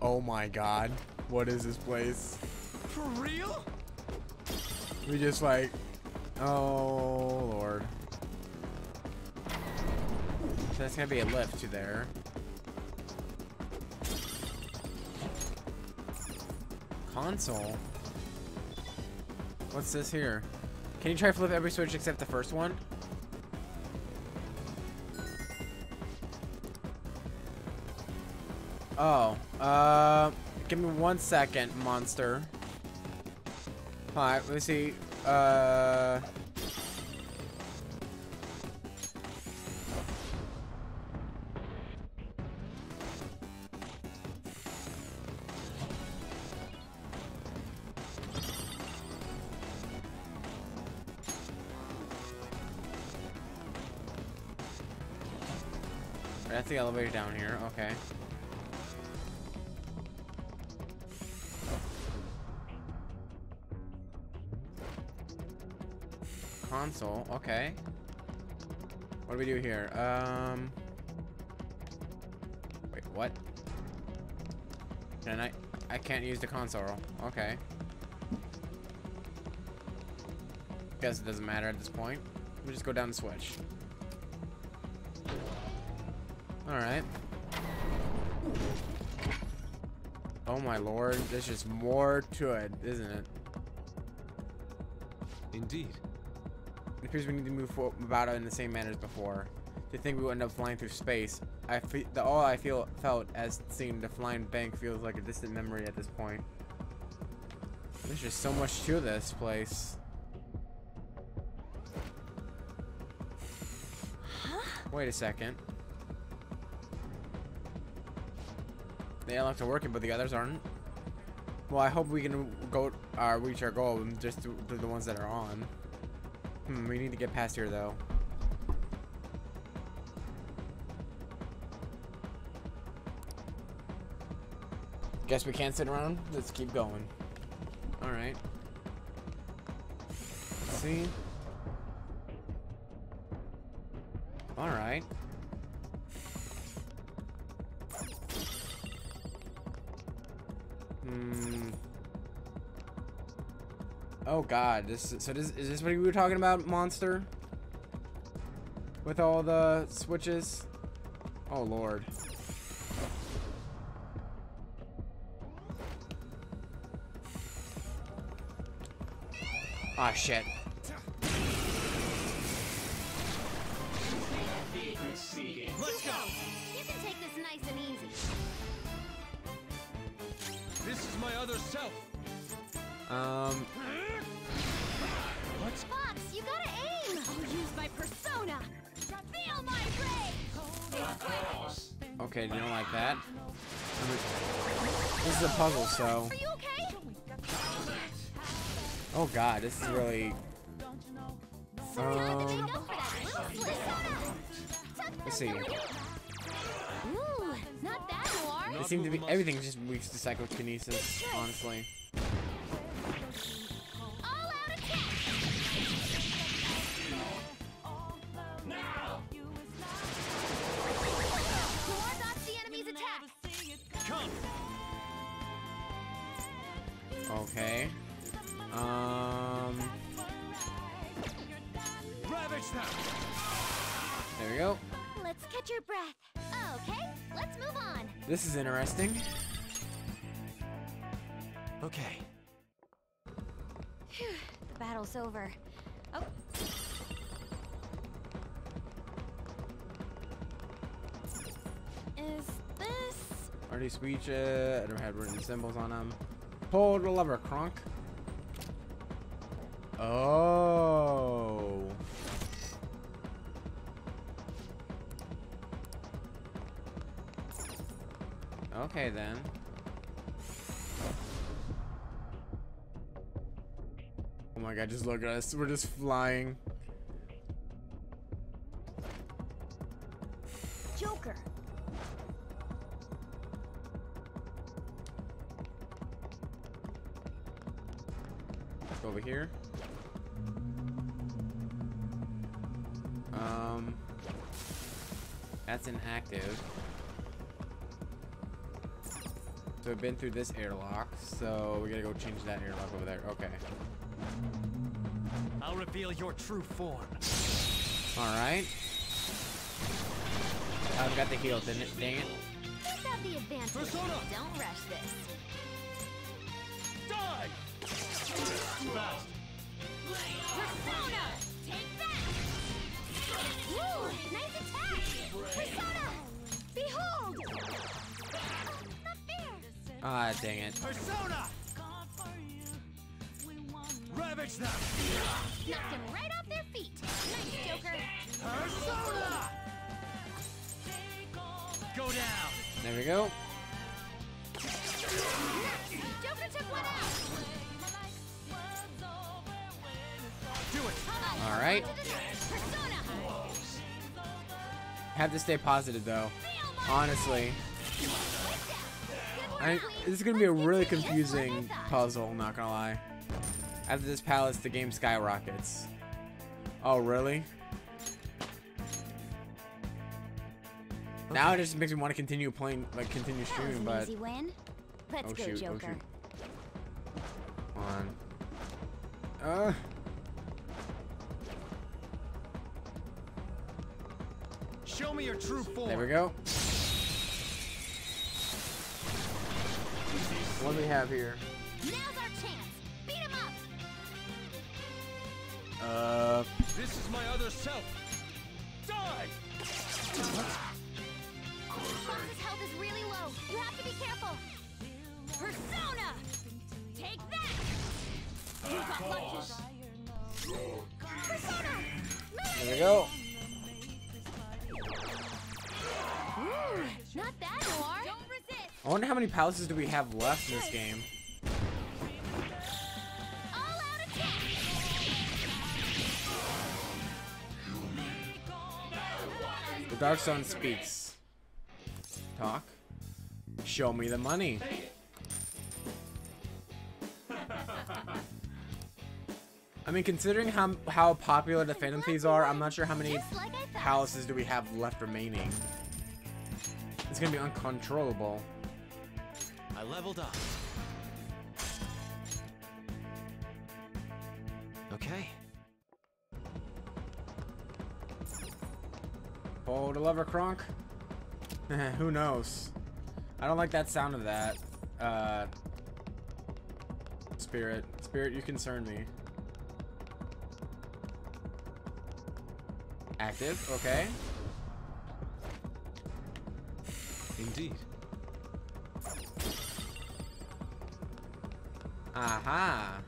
Oh my god. What is this place? For real? We just like... Oh lord. So that's gonna be a lift to there. Console. What's this here? Can you try to flip every switch except the first one? Oh, uh, give me one second, monster. All right, let's see. Uh, That's the elevator down here, okay. Console, okay. What do we do here? Um, wait, what? And I, I can't use the console. Okay. Guess it doesn't matter at this point. We'll just go down and switch. Alright. Oh my lord, there's just more to it, isn't it? Indeed. It appears we need to move about in the same manner as before. To think we would end up flying through space. I fe the all I feel felt as seeing the flying bank feels like a distant memory at this point. There's just so much to this place. Huh? Wait a second. The airlocks are working, but the others aren't. Well, I hope we can go uh, reach our goal and just do the ones that are on. Hmm, we need to get past here though. Guess we can't sit around. Let's keep going. All right. Let's see. All right. Hmm. Oh God. This. So this is this what we were talking about, monster? With all the switches. Oh Lord. Ah, oh, shit. Let's go. You can take this nice and easy. This is my other self. Um. What? Fox, you gotta aim. I'll use my persona. Reveal my rage. Okay, you don't like that. This is a puzzle, so. Oh God, this is really. Um, let's see. Ooh, not that hard. It seems to be everything just weaks to psychokinesis, honestly. Okay. Um. There we go. Let's catch your breath. Okay, let's move on. This is interesting. Okay. Phew, the battle's over. Oh. Is this? Already speech. Uh, I don't have written symbols on them. Pull the lever, Kronk. Oh. Okay then. Oh my God, just look at us. We're just flying. Joker. Let's go over here. Um, that's inactive. So we've been through this airlock, so we gotta go change that airlock over there. Okay. I'll reveal your true form. All right. I've got the heal, didn't it? Dang it. Let's have the advantage. Persona. Don't rush this. Die. Persona. Take that. Woo! Nice attack! Persona! Behold! Not fair! Ah, dang it. Persona! Ravage them! Knocked them right off their feet! Nice, Joker! Persona! Go down! There we go. Joker took one out! Do it! Alright. Have to stay positive though, honestly. I, this is gonna be a really confusing puzzle, not gonna lie. After this palace, the game skyrockets. Oh really? Now it just makes me want to continue playing, like continue streaming, but Let's oh, go, shoot. Joker. Oh, Come on. Uh. Show me your true form. There we go. What do we have here? Now's our chance. Beat him up. Uh. This is my other self. Die. Fox's health is really low. You have to be careful. Persona, take that. You got lucky. Persona. There we go. Not that far. Don't resist. I wonder how many palaces do we have left in this game. All out attack. The Dark Sun speaks. Talk. Show me the money. I mean, considering how how popular the Phantom Thieves are, I'm not sure how many palaces do we have left remaining. It's gonna be uncontrollable. I leveled up. Okay. Oh, the lever cronk. Who knows? I don't like that sound of that. Uh, spirit, spirit, you concern me. Active. Okay. Indeed. Aha.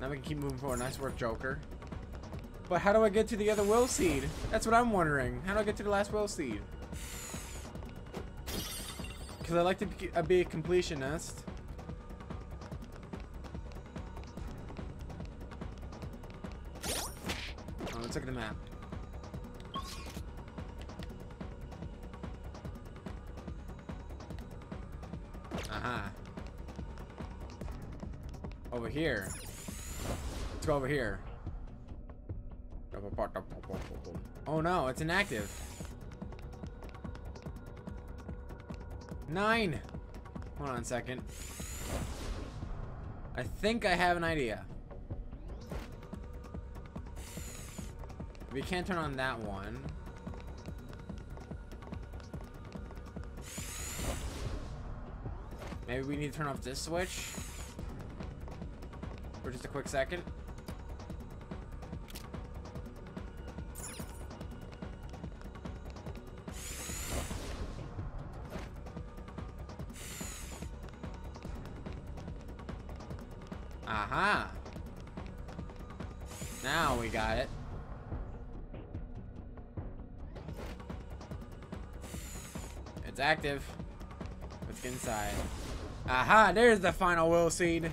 Now we can keep moving forward. Nice work, Joker. But how do I get to the other Will Seed? That's what I'm wondering. How do I get to the last Will Seed? Because I like to be, uh, be a completionist. Oh, let's look at the map. Here, let's go over here. Oh no, it's inactive. Nine. Hold on a second. I think I have an idea. We can't turn on that one. Maybe we need to turn off this switch. For just a quick second. Aha! Now we got it. It's active. Let's get inside. Aha! There's the final Will Seed.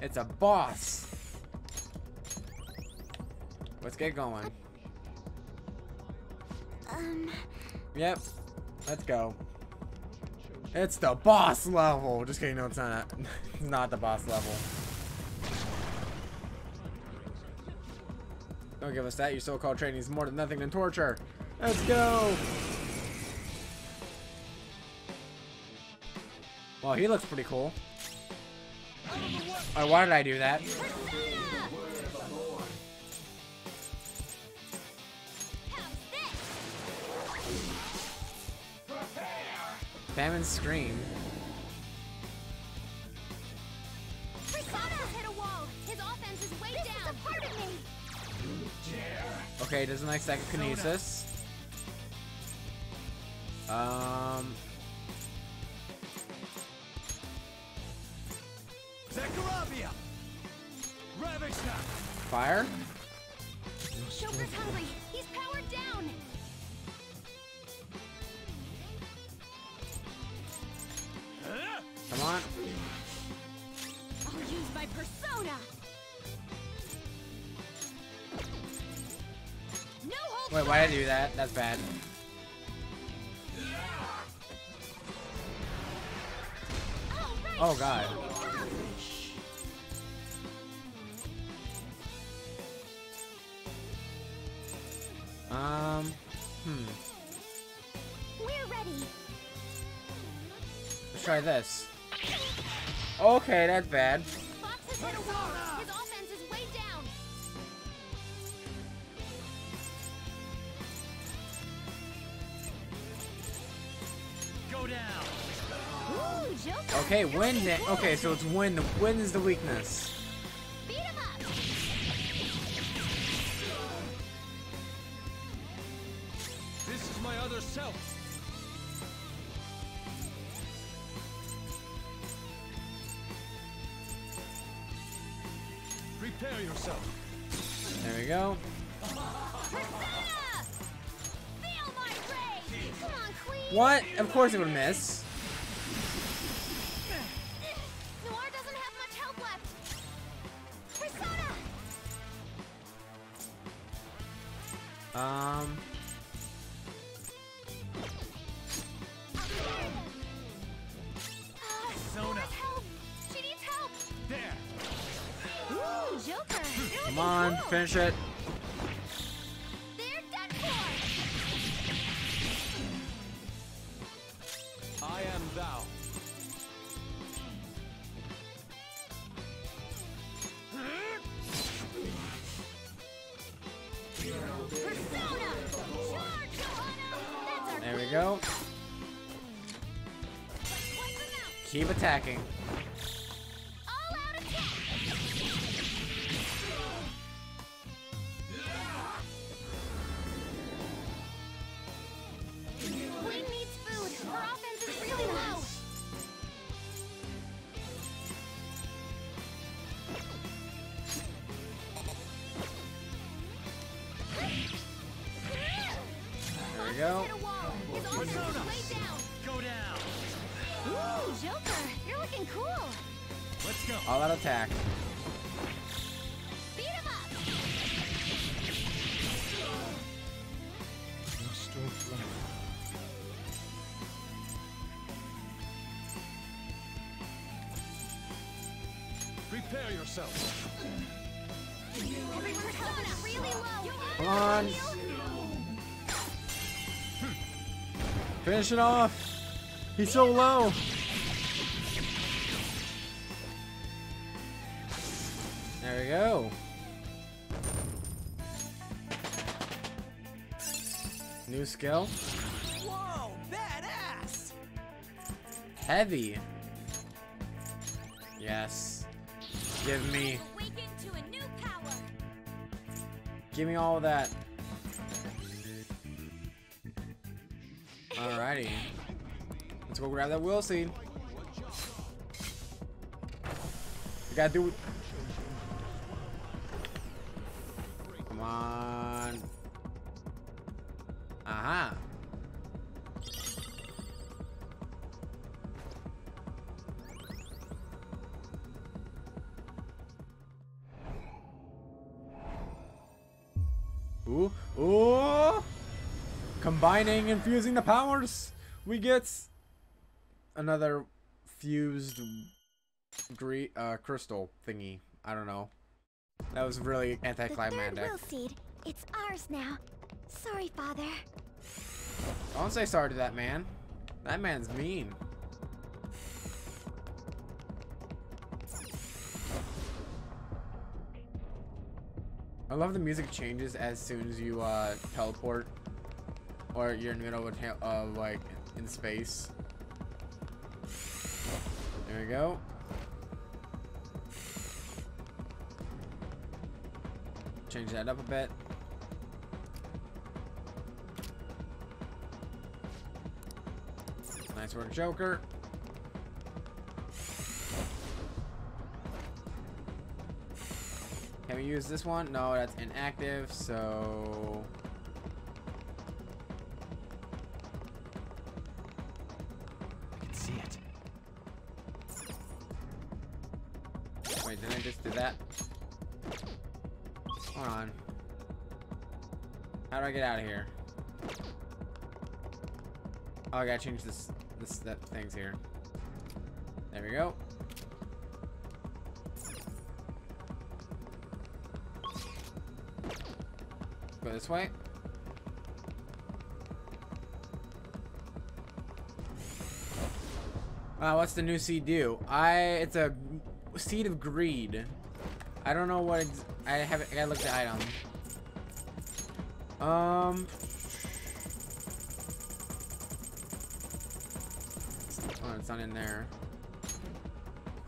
It's a boss. Let's get going. Um. Yep. Let's go. It's the boss level. Just kidding. No, it's not. It's not the boss level. Don't give us that. Your so-called training is more than nothing than torture. Let's go. Well, he looks pretty cool. Oh, why did I do that? Famine scream. Okay, doesn't like psychokinesis. Um. Fire. Joker's hungry. He's powered down. Come on. I'll use my persona. No hold. Wait, why did I do that? That's bad. Right. Oh God. Um, hmm. Let's try this. Okay, that's bad. Okay, win. Okay, so it's win. The win is the weakness. This is my other self. Prepare yourself. There we go. What? Of course it would miss. Um. Persona. She needs help. There. Ooh, Joker. Come on, cool. Finish it. They're done for. I am thou. There we go. Keep attacking. All out attack. Queen needs food. Her offense is really low. There we go. Way down. Go down. Ooh, Joker, you're looking cool. Let's go. All out attack. Beat him up. No strength left. Prepare yourself. Every persona really low. Come on. Finish it off! He's so low! There we go. New skill. Whoa, badass! Heavy. Yes. Give me. Give me all of that. Alrighty. Let's go grab that Will Seed. We gotta do it. Come on. Aha. Ooh. Ooh. Combining and fusing the powers, we get another fused green, uh, crystal thingy. I don't know. That was really anticlimactic. The third Will Seed. It's ours now. Sorry, Father. Don't say sorry to that man. That man's mean. I love the music changes as soon as you uh, teleport. Or you're in the middle of, uh, like, in space. There we go. Change that up a bit. Nice work, Joker. Can we use this one? No, that's inactive, so... Just do that. Hold on. How do I get out of here? Oh, I gotta change this, this, that things here. There we go. Go this way. Uh, what's the new seed do? I it's a seed of greed. I don't know what it's. I haven't. I gotta look at the item. Um. Oh, it's not in there.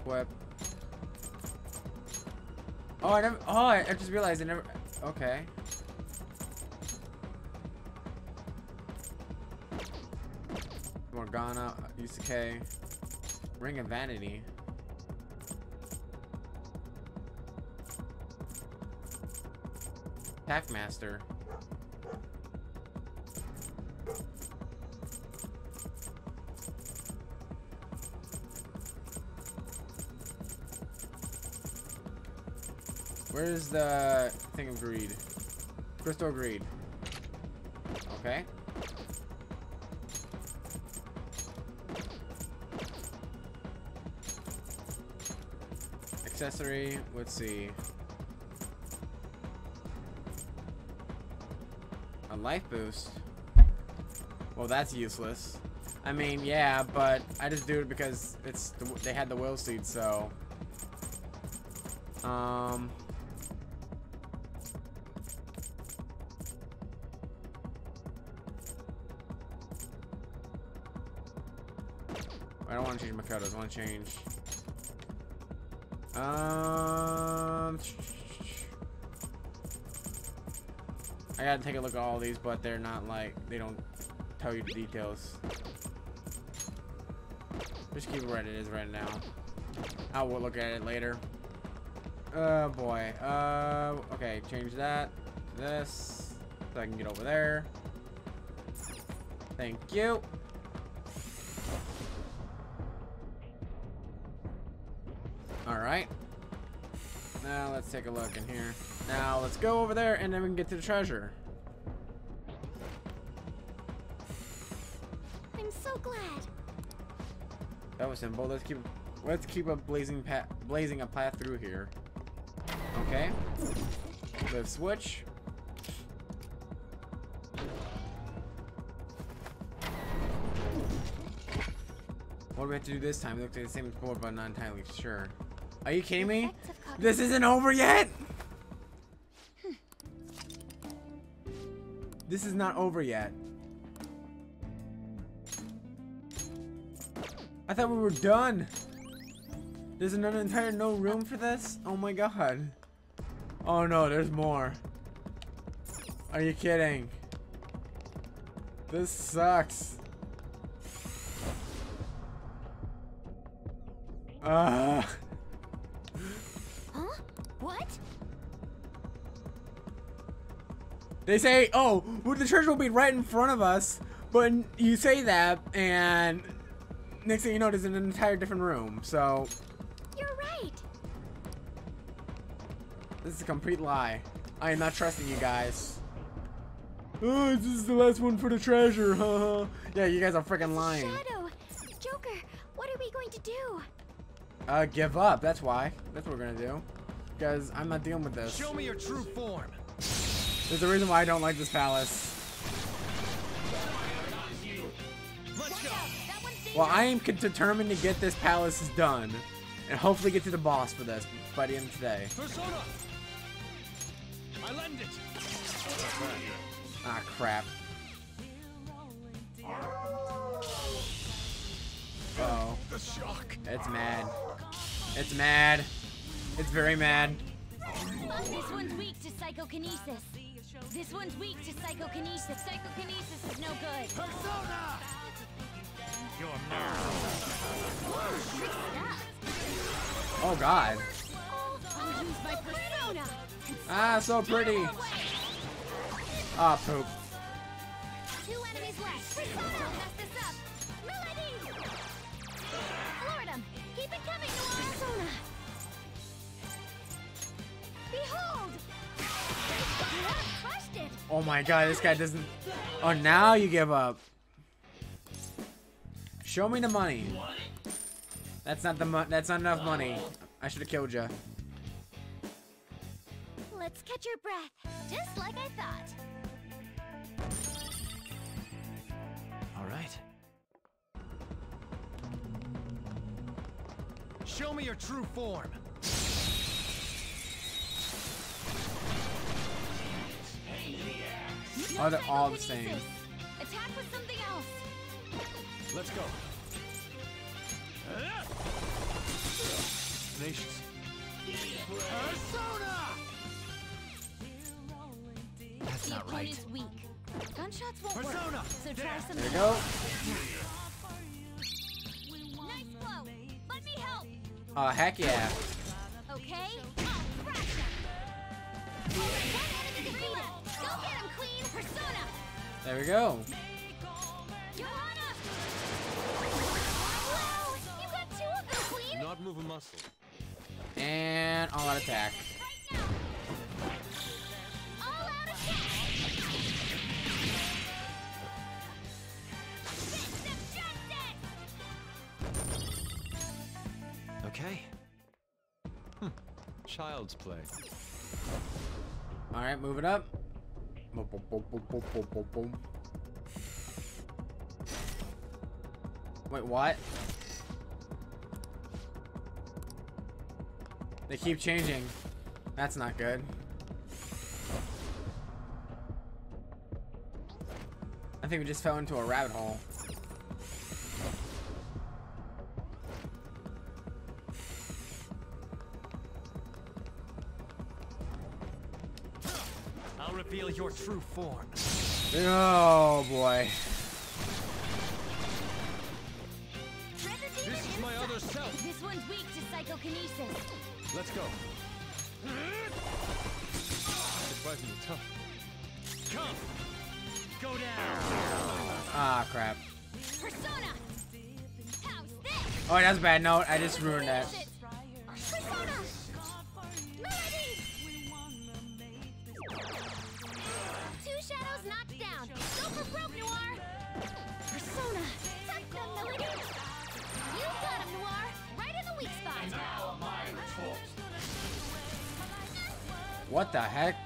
Equip. Oh, I never. Oh, I, I just realized I never. Okay. Morgana, Yusuke, Ring of Vanity. Attack Master. Where's the thing of greed? Crystal Greed. Okay. Accessory, let's see. A life boost. Well, that's useless. I mean, yeah, but I just do it because it's the, they had the Will Seed, so. Um. I don't want to change Makoto's. I want to change. Um, I gotta take a look at all these, but they're not like they don't tell you the details. Just keep it right it is right now. I will look at it later. Oh boy. Uh, okay, change that. This, so I can get over there. Thank you. Alright. Now let's take a look in here. Now let's go over there and then we can get to the treasure. I'm so glad. That was simple. Let's keep let's keep a blazing path blazing a path through here. Okay. Let's switch. What do we have to do this time? It looks like the same as before, but not entirely sure. Are you kidding me? This isn't over yet? This is not over yet. I thought we were done. There's another entire no room for this? Oh my god. Oh no, there's more. Are you kidding? This sucks. Uh. Huh? What? They say, oh, well, the church will be right in front of us, but you say that, and next thing you know, it's an entire different room, so. You're right. This is a complete lie. I am not trusting you guys. Oh, this is the last one for the treasure, huh? Yeah, you guys are freaking lying. Shadow, Joker, what are we going to do? Uh, give up. That's why. That's what we're gonna do. Because I'm not dealing with this. Show me your true form. There's a reason why I don't like this palace. Well, I am determined to get this palace done, and hopefully get to the boss for this by the end of today. Persona. I lend it. Ah, crap. Uh oh. The shock. It's mad. It's mad. It's very mad. This one's weak to psychokinesis. This one's weak to psychokinesis. Psychokinesis is no good. Persona! You're mad. Oh god. I'll use my persona. Ah, so pretty. Ah, poop. Two enemies left. Persona mess this up. Keep it coming, Persona. Behold! You have crushed it. Oh my god, this guy doesn't. Oh, now you give up. Show me the money. That's not the mo that's not enough money. I should have killed you. Let's catch your breath, just like I thought. All right. Show me your true form. Oh, they're all the same. Attack with something else. Let's go. Nations. Persona! That's not right. Weak. Gunshots won't Persona. Work, so try some. There you go. Nice blow. Let me help. Oh, uh, heck yeah. Okay. Oh, crash it. One enemy left. Go get him, Queen. Persona. There we go. Wow. You got two of them, Queen. Not move a muscle. And all out attack. Right now. All out attack. Okay. Hm. Child's play. All right, move it up. Boom, boom, boom, boom, boom, boom, boom, boom. Wait, what? They keep changing. That's not good. I think we just fell into a rabbit hole. I'll reveal your true form. Oh boy. This is my other self. This one's weak to psychokinesis. Let's go. Surprisingly tough. Come. Go down. Ah, crap. Persona. How's this? Oh, that's a bad note. I just ruined that. Persona. Two shadows knocked down. Go for broke, Noir. Persona. Touch them, Melody. You got him, Noir. Right in the weak spot. Now my fault. What the heck?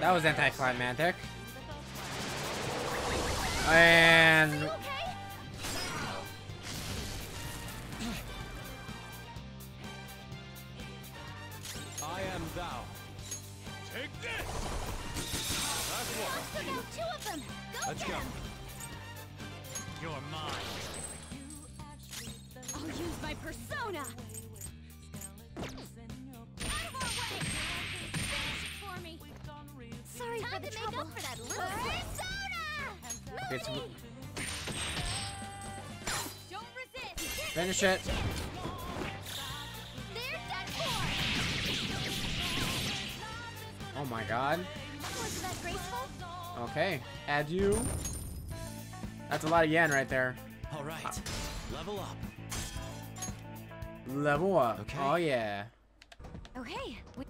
That was anticlimactic. And okay? I am thou. Take this. That's one. Two of them. Go Let's go. Them. You're mine. I'll use my persona. Sorry Time for the to trouble. Make up for that little persona. It's Don't resist. Finish it. There's that four. Oh my god. Wasn't that graceful? Okay. Add you. That's a lot of yen right there. All right. Ah. Level up. Level up. Okay. Oh yeah. Okay. We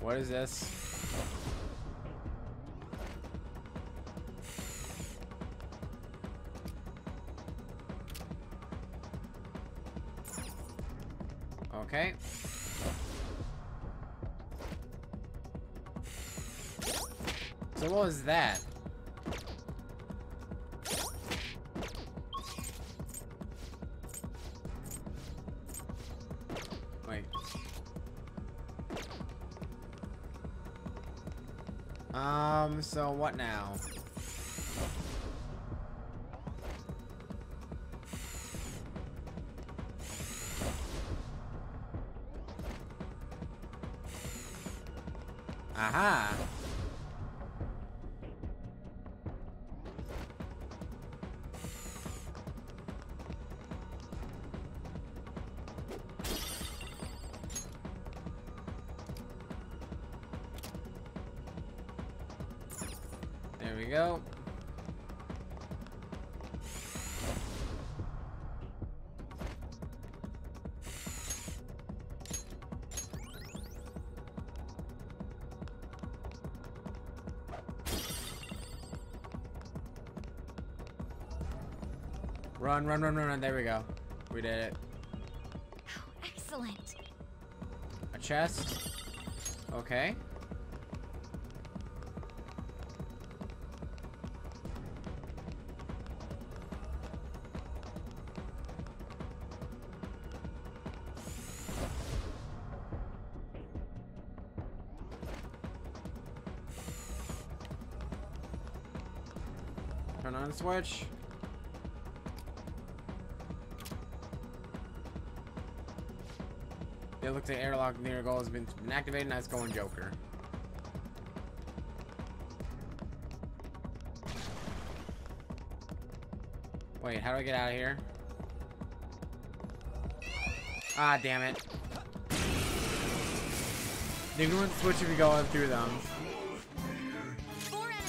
What is this? Okay. So what was that? Wait. Um, so what now? Aha! There we go. Run, run, run, run, run. There we go. We did it. Oh, excellent. A chest. Okay. Turn on the switch. It looks like airlock near goal has been activated. Nice going, Joker. Wait, how do I get out of here? Ah, damn it. They wouldn't switch if you go up through them.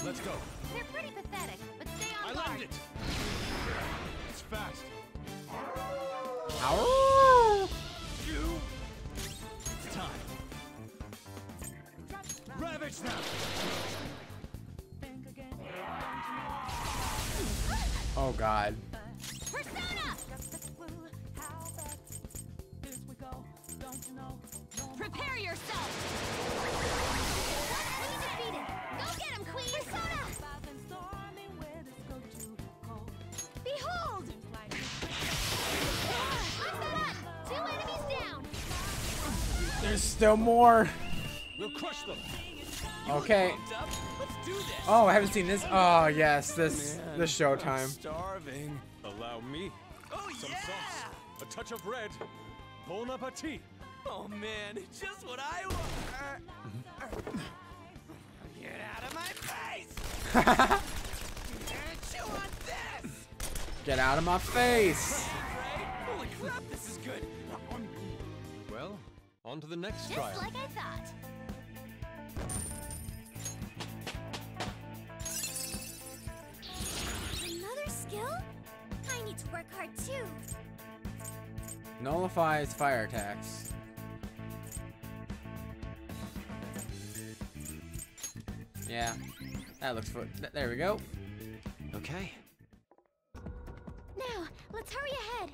Let's go. They're pretty pathetic, but stay on guard. I landed it. It's fast. How? Oh God. Persona! Prepare yourself. We defeated. Go get him, Queen. Persona! Behold! I'm done. Two enemies down. There's still more. We'll crush them. Okay. Oh, I haven't seen this. Oh yes, this Man, this showtime. I'm starving. Allow me. Oh some yeah. Sauce, a touch of bread. Bon appetit. Oh man, just what I want. Get out of my face! Don't you want this? Get out of my face! Holy crap, this is good. Well, on to the next just trial. Just like I thought. I need to work hard too. Nullifies fire attacks. Yeah, that looks good. There we go. Okay. Now, let's hurry ahead.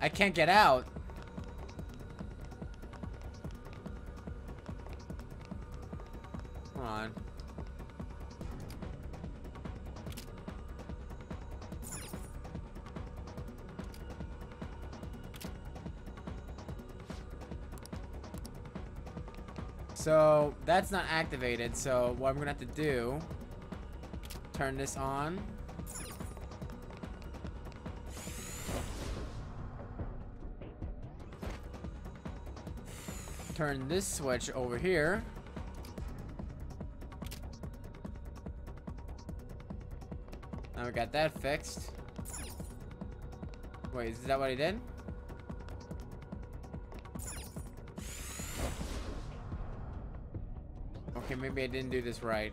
I can't get out. On. So that's not activated, so what I'm gonna have to do, turn this on. Turn this switch over here. Now we got that fixed. Wait, is that what he did? Okay, maybe I didn't do this right.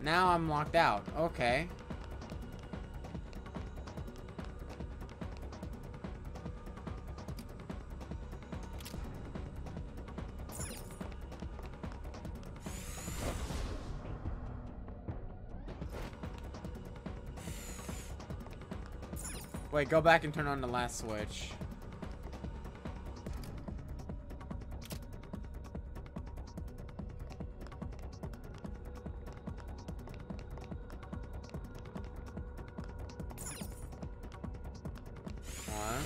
Now I'm locked out. Okay. Wait, go back and turn on the last switch. On.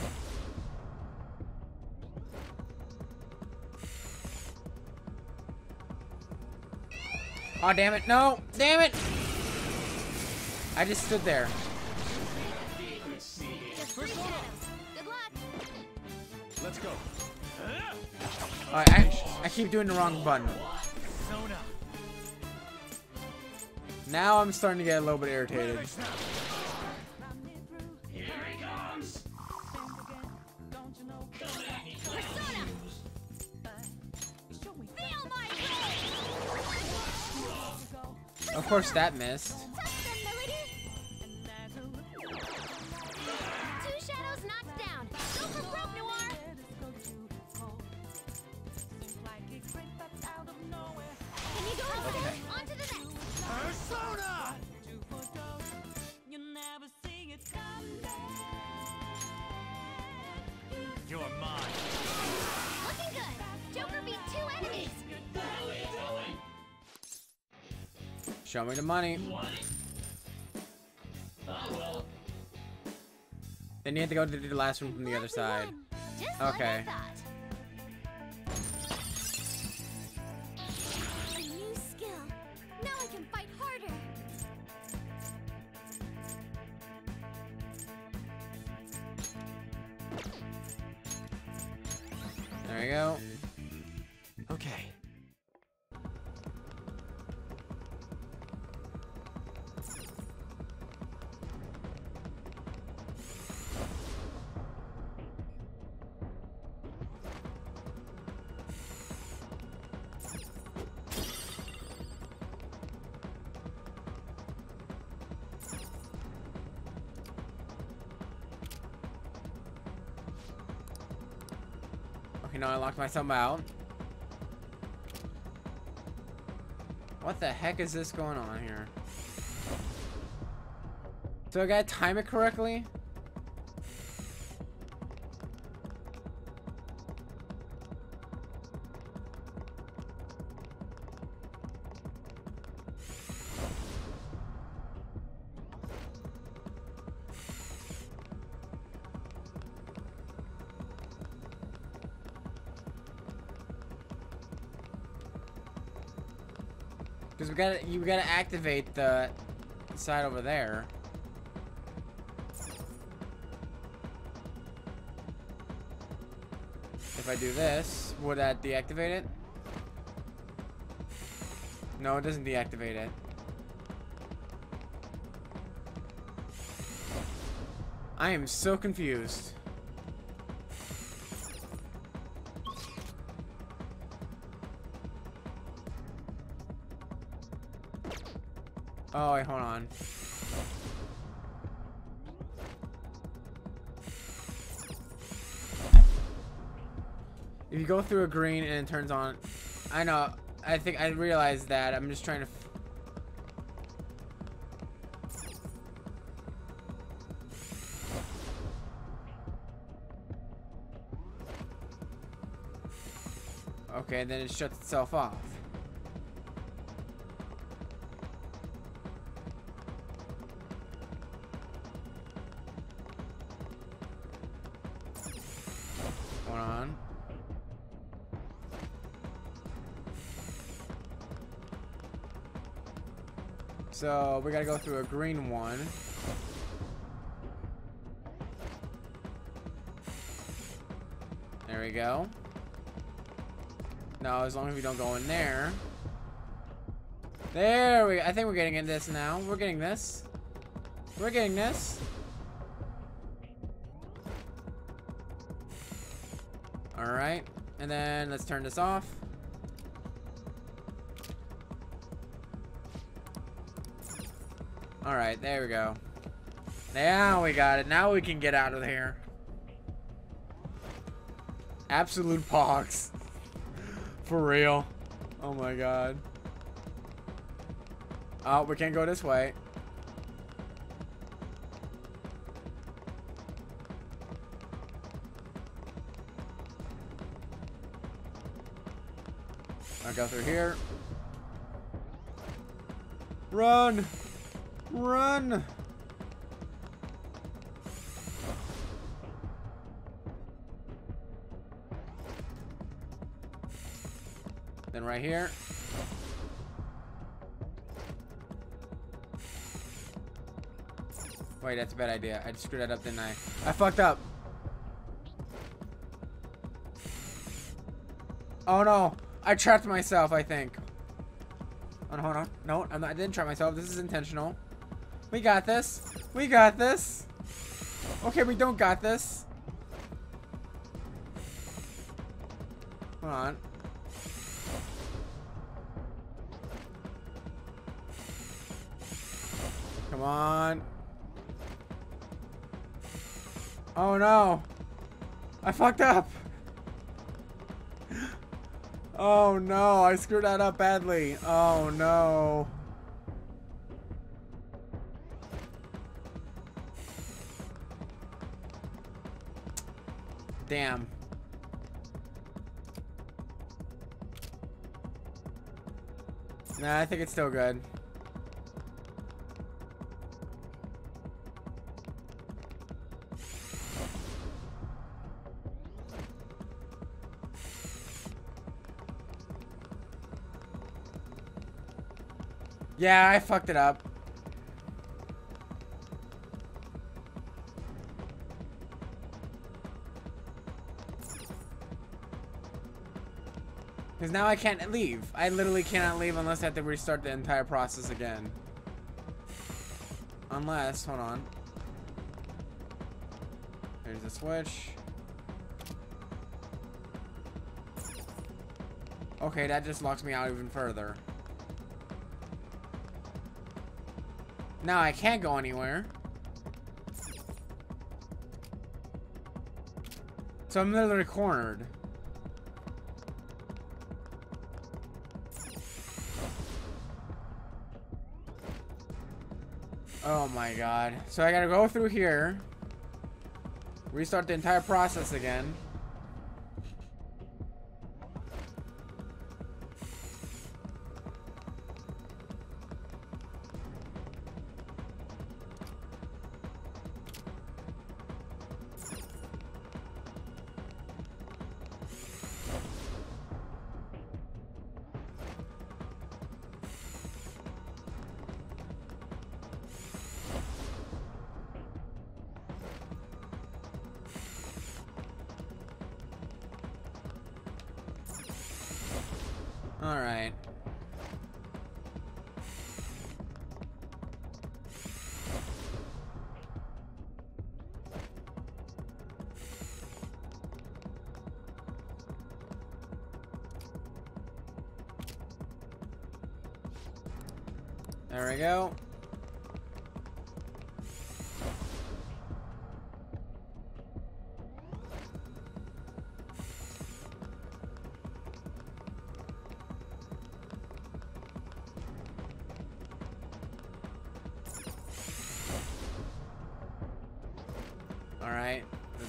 Oh, damn it. No, damn it. I just stood there. Let's go. Alright, I, I keep doing the wrong button. Now I'm starting to get a little bit irritated. Here he comes. Of course that missed. Two shadows knocked down. Show me the money. Then you have to go to the last room from the other side. Okay. There we go. Okay. No, I locked myself out. What the heck is this going on here? So I gotta time it correctly? Because we gotta, you gotta activate the side over there. If I do this, would that deactivate it? No, it doesn't deactivate it. I am so confused. Oh, wait, hold on. If you go through a green and it turns on... I know. I think I realized that. I'm just trying to... Okay, then it shuts itself off. So we gotta go through a green one. There we go. No, as long as we don't go in there. There we go. I think we're getting in this now. We're getting this. We're getting this. Alright. And then let's turn this off. All right, there we go. Now we got it. Now we can get out of here. Absolute pox. For real. Oh my god. Oh, we can't go this way. I'll go through here. Run. Run! Then right here. Wait, that's a bad idea. I just screwed that up, didn't I? I fucked up! Oh no! I trapped myself, I think. Oh no, hold on. No, I'm not, I didn't trap myself. This is intentional. We got this. We got this. Okay, we don't got this. Hold on. Come on. Oh no. I fucked up. Oh no, I screwed that up badly. Oh no. Damn. Nah, I think it's still good. Yeah, I fucked it up. Because now I can't leave. I literally cannot leave unless I have to restart the entire process again. Unless, hold on. There's the switch. Okay, that just locks me out even further. Now I can't go anywhere. So I'm literally cornered. Oh my god. So I gotta go through here. Restart the entire process again. Alright. There we go.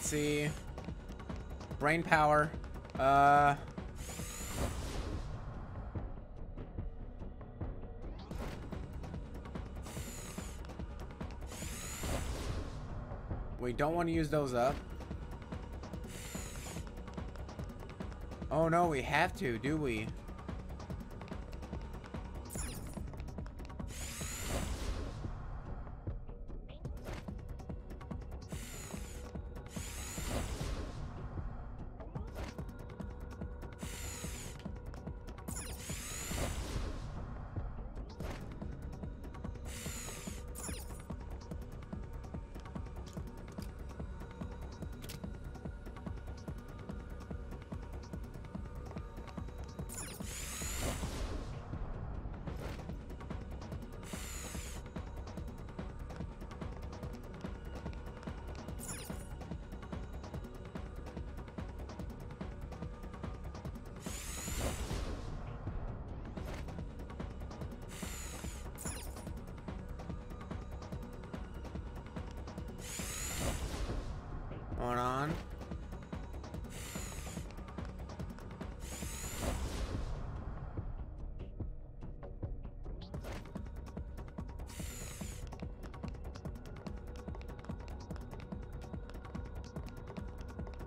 See, brain power. Uh, we don't want to use those up. Oh no, we have to, do we? Going on.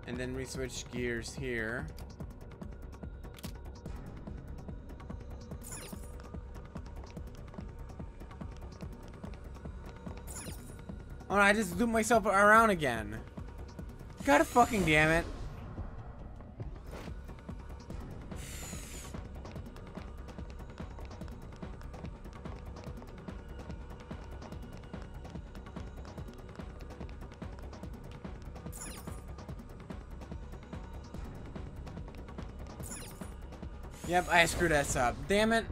And then we switch gears here. Oh, I just looped myself around again. God fucking damn it. Yep, I screwed us up. Damn it.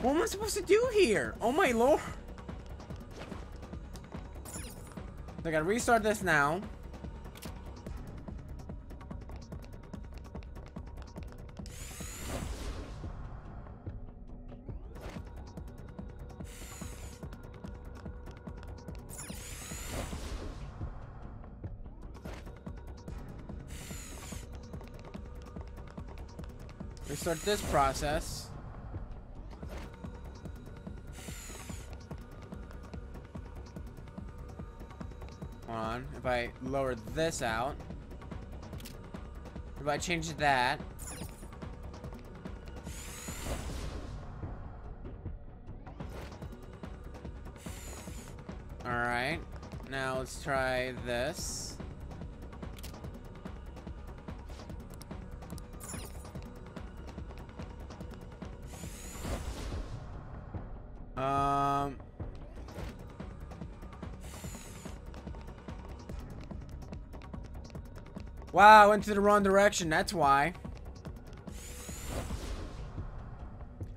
What am I supposed to do here? Oh my lord. I gotta restart this now. Restart this process. If I lower this out, if I change that, Alright. Now let's try this. Um... Wow, I went to the wrong direction, that's why.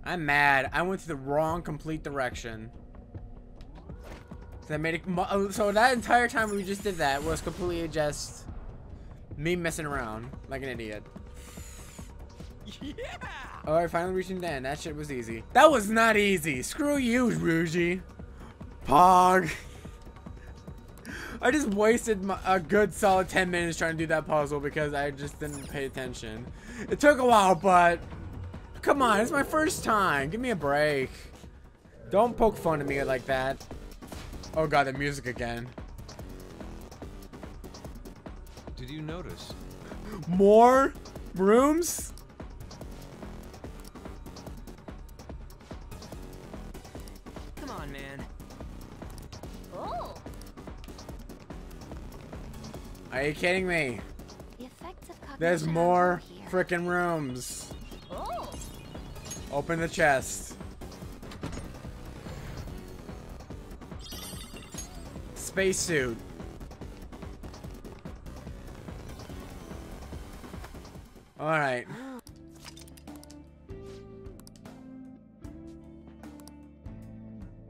I'm mad. I went to the wrong complete direction. So that, made it, so that entire time we just did that was completely just me messing around like an idiot. Yeah! Alright, finally reaching the end. That shit was easy. That was not easy! Screw you, Ruji. Pog! I just wasted my, a good solid ten minutes trying to do that puzzle because I just didn't pay attention. It took a while, but... Come on, it's my first time. Give me a break. Don't poke fun at me like that. Oh god, the music again. Did you notice? More rooms? Come on, man. Oh. Are you kidding me? The effects of cognition. There's more freaking rooms. Oh. Open the chest. Spacesuit. All right.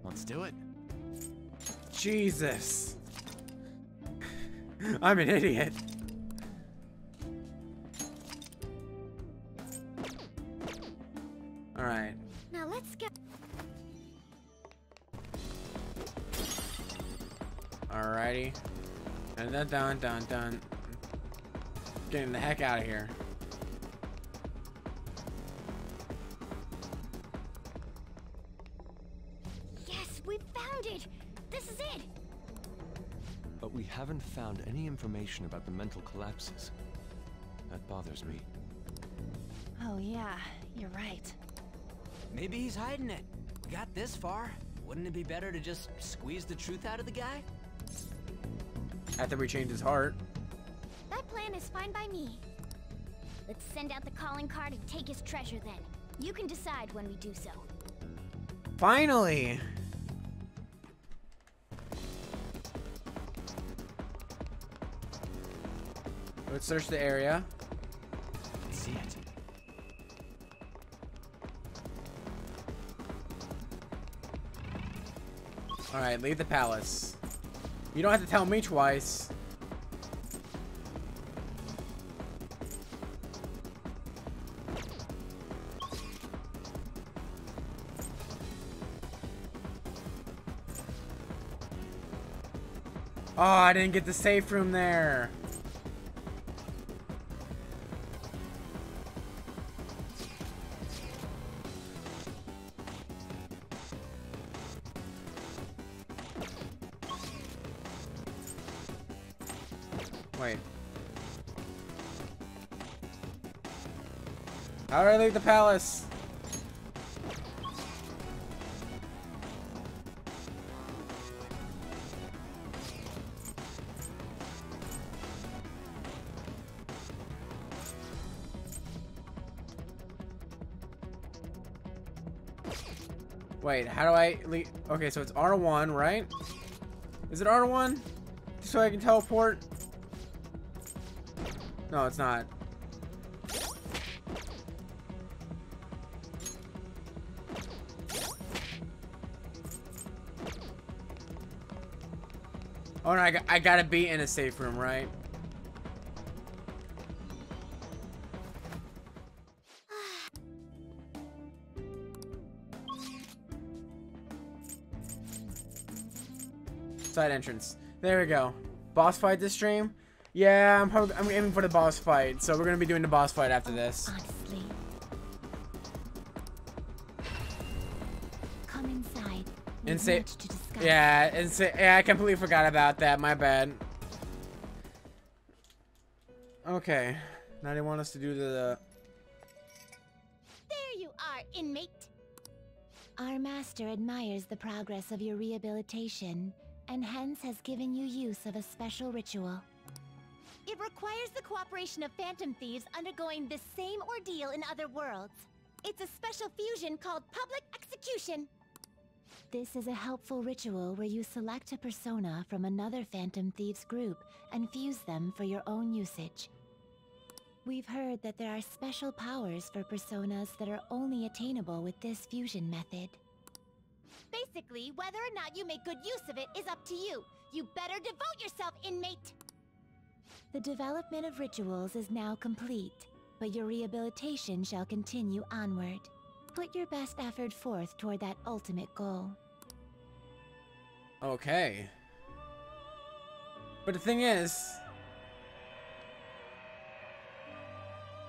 Let's do it. Jesus. I'm an idiot. All right. Now let's go. Alrighty. Dun dun dun dun dun. Getting the heck out of here. Yes, we found it. This is it. But we haven't found any information about the mental collapses. That bothers me. Oh yeah, you're right. Maybe he's hiding it. We got this far. Wouldn't it be better to just squeeze the truth out of the guy? After we change his heart. That plan is fine by me. Let's send out the calling card and take his treasure then. You can decide when we do so. Finally! Let's search the area. Let's see it. Alright, leave the palace. You don't have to tell me twice. Oh, I didn't get the safe room there. How do I leave the palace? Wait, how do I leave? Okay, so it's R one, right? Is it R one? Just so I can teleport? No, it's not. Oh no, I, got, I gotta be in a safe room, right? Side entrance. There we go. Boss fight this stream? Yeah, I'm probably, I'm aiming for the boss fight, so we're gonna be doing the boss fight after this. Honestly. Come inside. Inside. Yeah, it's, yeah, I completely forgot about that. My bad. Okay. Now they want us to do the... There you are, inmate. Our master admires the progress of your rehabilitation and hence has given you use of a special ritual. It requires the cooperation of Phantom Thieves undergoing this same ordeal in other worlds. It's a special fusion called public execution. This is a helpful ritual where you select a persona from another Phantom Thieves group and fuse them for your own usage. We've heard that there are special powers for personas that are only attainable with this fusion method. Basically, whether or not you make good use of it is up to you. You better devote yourself, inmate! The development of rituals is now complete, but your rehabilitation shall continue onward. Put your best effort forth toward that ultimate goal. Okay. But the thing is...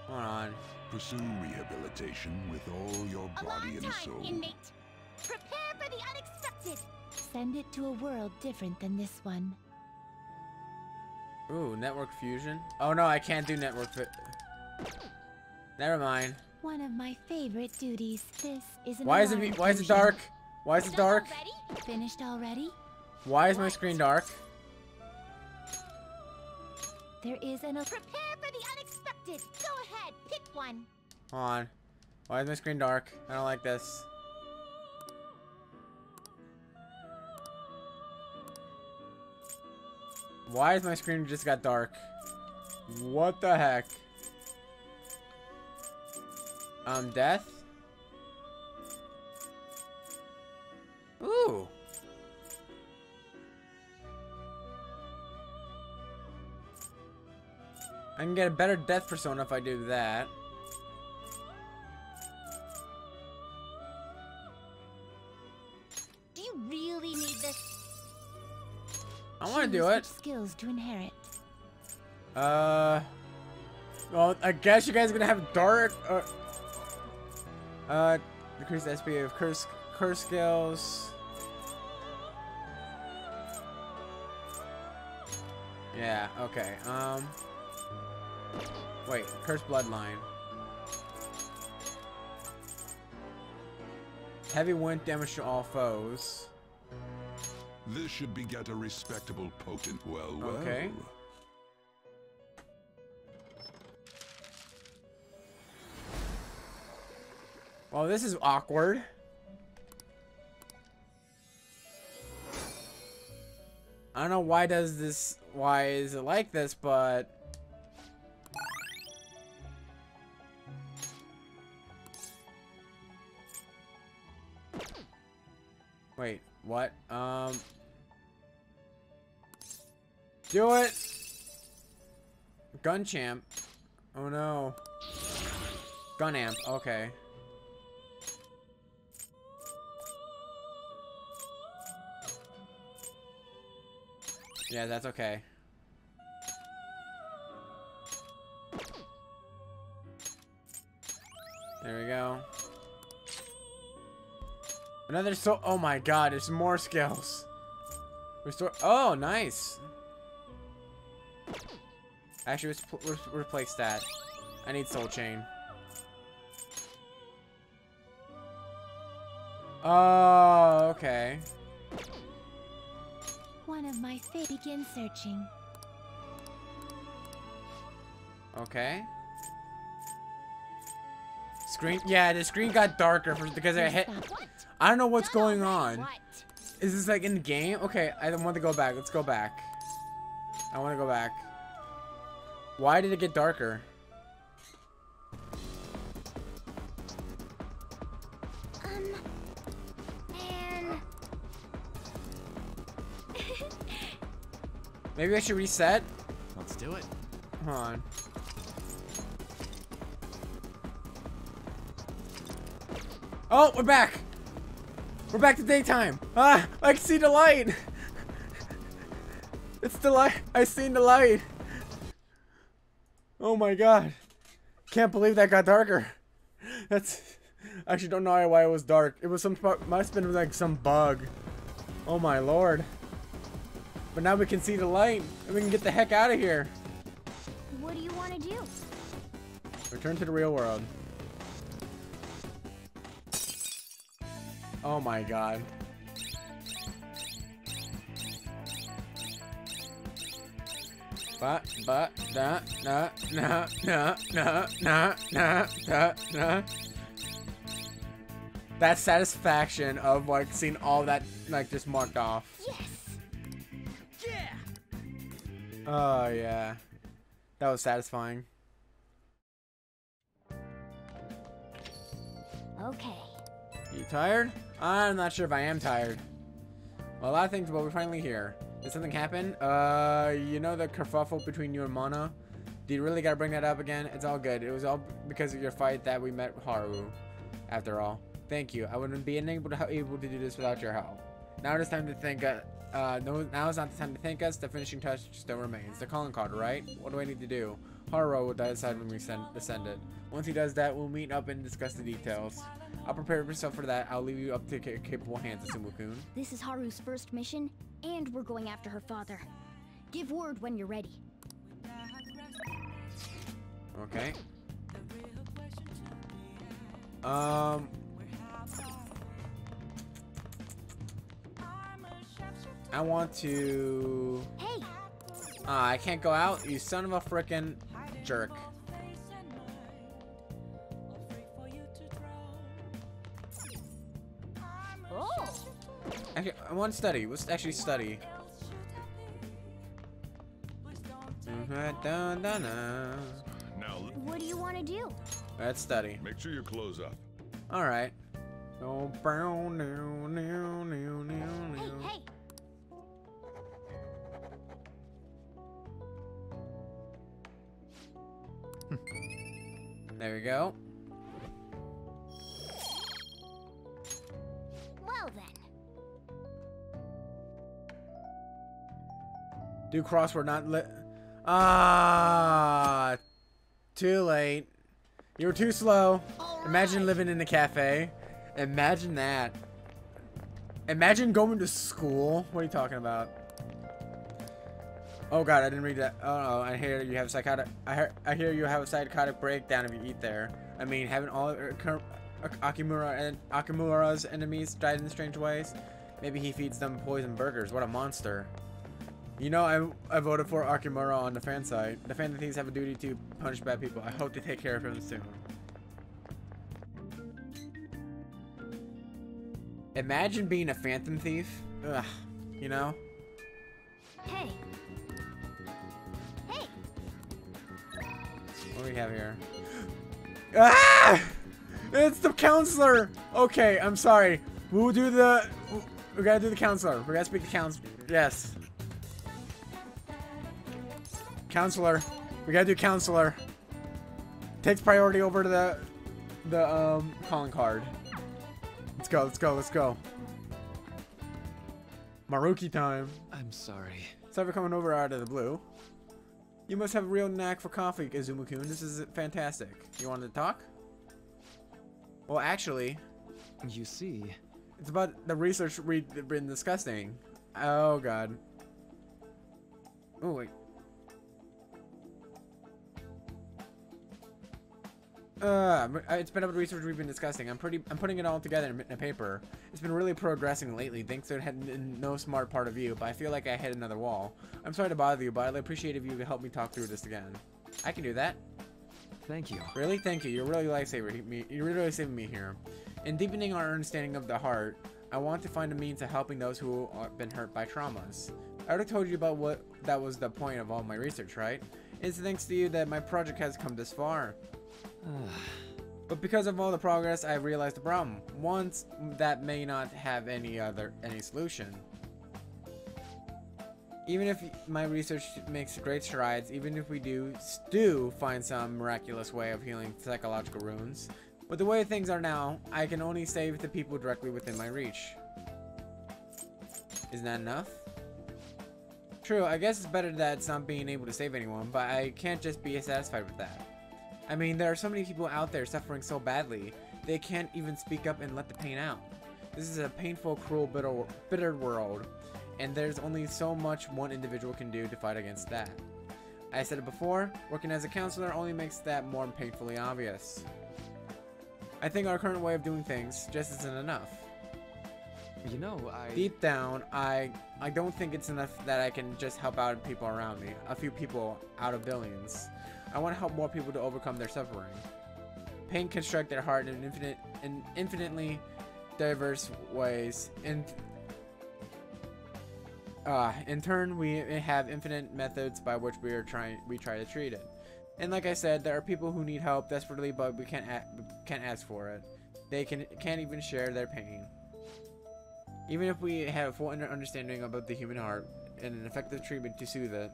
Hold on. Pursue rehabilitation with all your body and soul. A long time, inmate. Prepare for the unexpected. Send it to a world different than this one. Ooh, network fusion. Oh no, I can't do network. Never mind. One of my favorite duties. This is an Why is it? Why is it dark? Why is it dark? Already? Finished already? Why is what? my screen dark? There is an. Prepare for the unexpected. Go ahead, pick one. Hold on. Why is my screen dark? I don't like this. Why is my screen just got dark? What the heck? Um, death? Ooh. I can get a better death persona if I do that. Do you really need this? I want to do it. Skills to inherit. Uh, well, I guess you guys are gonna have dark. Uh, uh decrease the S P of curse curse skills. Yeah. Okay. Um. Wait. Curse bloodline. Heavy wind damage to all foes. This should beget a respectable potent well. well. Okay. Well, this is awkward. I don't know why does this why is it like this, but wait, what? Um Do it! Gun champ. Oh no. Gun amp, okay. Yeah, that's okay. There we go. Another so- oh my god, there's more skills. Restore- oh, nice. Actually, let's re replace that. I need soul chain. Oh, okay. One of my faith begin searching. Okay. Screen. Yeah, the screen got darker for, because I hit. I don't know what's going on. Is this like in the game? Okay, I want to go back. Let's go back. I want to go back. Why did it get darker? Um, man. Maybe I should reset? Let's do it. Come on. Oh, we're back. We're back to daytime. Ah, I can see the light. It's the light. I seen the light. Oh my god. Can't believe that got darker. That's... I actually don't know why it was dark. It was some... Must have been like some bug. Oh my lord. But now we can see the light. And we can get the heck out of here. What do you want to do? Return to the real world. Oh my god. But, but, nah, nah, nah, nah, nah, nah, nah, nah, nah. That satisfaction of like seeing all that like just marked off. Yes. Yeah. Oh yeah, that was satisfying. Okay. You tired? I'm not sure if I am tired. Well, a lot of things, but we're finally here. Did something happen? Uh, you know the kerfuffle between you and Mono? Do you really gotta bring that up again? It's all good. It was all because of your fight that we met Haru, after all. Thank you. I wouldn't be able to, able to do this without your help. Now it is time to thank us. Uh, no, now is not the time to thank us. The finishing touch still remains. The calling card, right? What do I need to do? Haru will decide when we send, send it. Once he does that, we'll meet up and discuss the details. I'll prepare yourself for that. I'll leave you up to capable hands, Sumu-kun. This is Haru's first mission, and we're going after her father. Give word when you're ready. Okay. Um... I want to... Hey. Uh, I can't go out, you son of a frickin' jerk. Oh. Actually, I want to study. Let's actually study. Now, what do you want to do? Let's study. Make sure your clothes up. All right. Oh, bow, new, new, new, new, new. Hey, hey. There we go. Well then. Do crossword not lit. Ah, too late. You were too slow. All Imagine right. living in a cafe. Imagine that. Imagine going to school. What are you talking about? Oh god, I didn't read that. Oh, I hear you have psychotic. I hear, I hear you have a psychotic breakdown if you eat there. I mean, haven't all Okumura and Okumura's enemies died in strange ways? Maybe he feeds them poison burgers. What a monster! You know, I I voted for Okumura on the fan side. The Phantom Thieves have a duty to punish bad people. I hope they take care of him soon. Imagine being a Phantom Thief. Ugh, you know. Hey. What do we have here? Ah! It's the counselor! Okay, I'm sorry. We'll do the... We gotta do the counselor. We gotta speak to counselor. Yes. Counselor. We gotta do counselor. Takes priority over to the... The, um, calling card. Let's go, let's go, let's go. Maruki time. I'm sorry. Sorry for coming over out of the blue. You must have a real knack for coffee, Izumi-kun. This is fantastic. You wanted to talk? Well, actually... You see... It's about the research we've been discussing. Oh, God. Oh, wait. Uh, it's been about the research we've been discussing. I'm pretty... I'm putting it all together in a paper. It's been really progressing lately. Thanks to it had no smart part of you, but I feel like I hit another wall. I'm sorry to bother you, but I'd appreciate if you could help me talk through this again. I can do that. Thank you. Really? Thank you. You're really lifesaver. You're really saving me here. In deepening our understanding of the heart, I want to find a means of helping those who have been hurt by traumas. I already told you about what that was the point of all my research, right? It's thanks to you that my project has come this far. But because of all the progress, I realized the problem. Once that may not have any other any solution. Even if my research makes great strides, even if we do do find some miraculous way of healing psychological wounds, with the way things are now, I can only save the people directly within my reach. Isn't that enough? True, I guess it's better that it's not being able to save anyone, but I can't just be satisfied with that. I mean, there are so many people out there suffering so badly, they can't even speak up and let the pain out. This is a painful, cruel, bitter, bitter world, and there's only so much one individual can do to fight against that. I said it before, working as a counselor only makes that more painfully obvious. I think our current way of doing things just isn't enough. You know, I... Deep down, I I don't think it's enough that I can just help out people around me. A few people out of billions. I want to help more people to overcome their suffering. Pain construct their heart in infinite in infinitely diverse ways. In, uh, in turn, we have infinite methods by which we are trying we try to treat it. And like I said, there are people who need help desperately, but we can't can't ask for it. They can can't even share their pain. Even if we have a full understanding about the human heart and an effective treatment to soothe it,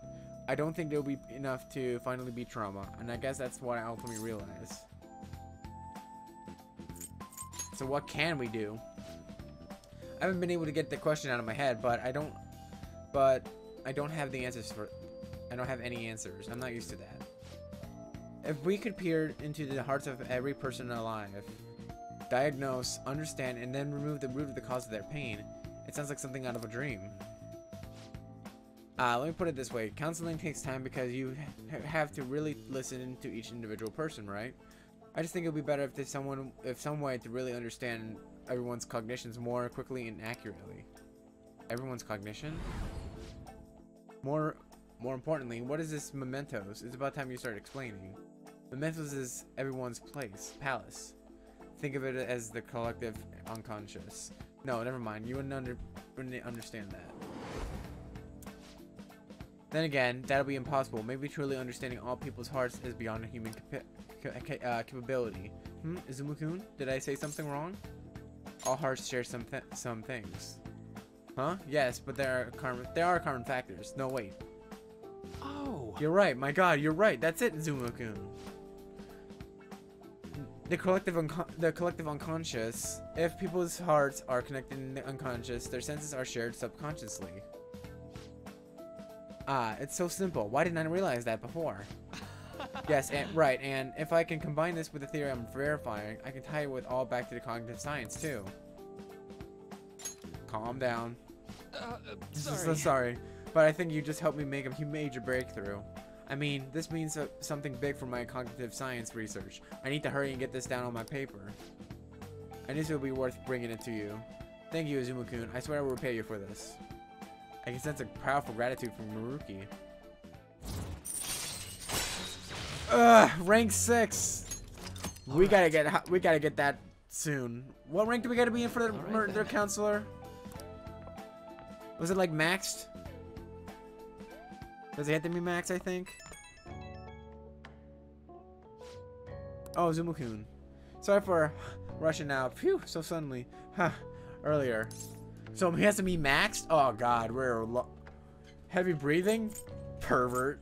I don't think it'll be enough to finally beat trauma. And I guess that's what I ultimately realized. So what can we do? I haven't been able to get the question out of my head, but I don't. But I don't have the answers for. I don't have any answers. I'm not used to that. If we could peer into the hearts of every person alive, diagnose, understand, and then remove the root of the cause of their pain, it sounds like something out of a dream. Uh, let me put it this way. Counseling takes time because you have to really listen to each individual person, right? I just think it would be better if there's someone, if some way to really understand everyone's cognitions more quickly and accurately. Everyone's cognition? More, more importantly, what is this Mementos? It's about time you start explaining. Mementos is everyone's place, palace. Think of it as the collective unconscious. No, never mind. You wouldn't, under, wouldn't understand that. Then again, that'll be impossible. Maybe truly understanding all people's hearts is beyond human cap ca uh, capability. Hmm? Izumi-kun? Did I say something wrong? All hearts share some th some things. Huh? Yes, but there are common there are common factors. No, wait. Oh. You're right. My God, you're right. That's it, Izumi-kun. The collective, the collective unconscious. If people's hearts are connected in the unconscious, their senses are shared subconsciously. Ah, it's so simple. Why didn't I realize that before? Yes, and, right, and if I can combine this with the theory I'm verifying, I can tie it with all back to the cognitive science, too. Calm down. Uh, sorry. So sorry, but I think you just helped me make a major breakthrough. I mean, this means something big for my cognitive science research. I need to hurry and get this down on my paper. I knew it would be worth bringing it to you. Thank you, Izumi-kun. I swear I will repay you for this. I can sense a powerful gratitude from Maruki. Ugh, rank six. All we right. gotta get we gotta get that soon. What rank do we gotta be in for the right, murder then. counselor? Was it like maxed? Does it have to be max, I think? Oh, Izumi-kun. Sorry for rushing out. Phew, so suddenly. Huh, earlier. So he has to be maxed? Oh, God, we're lo heavy breathing? Pervert.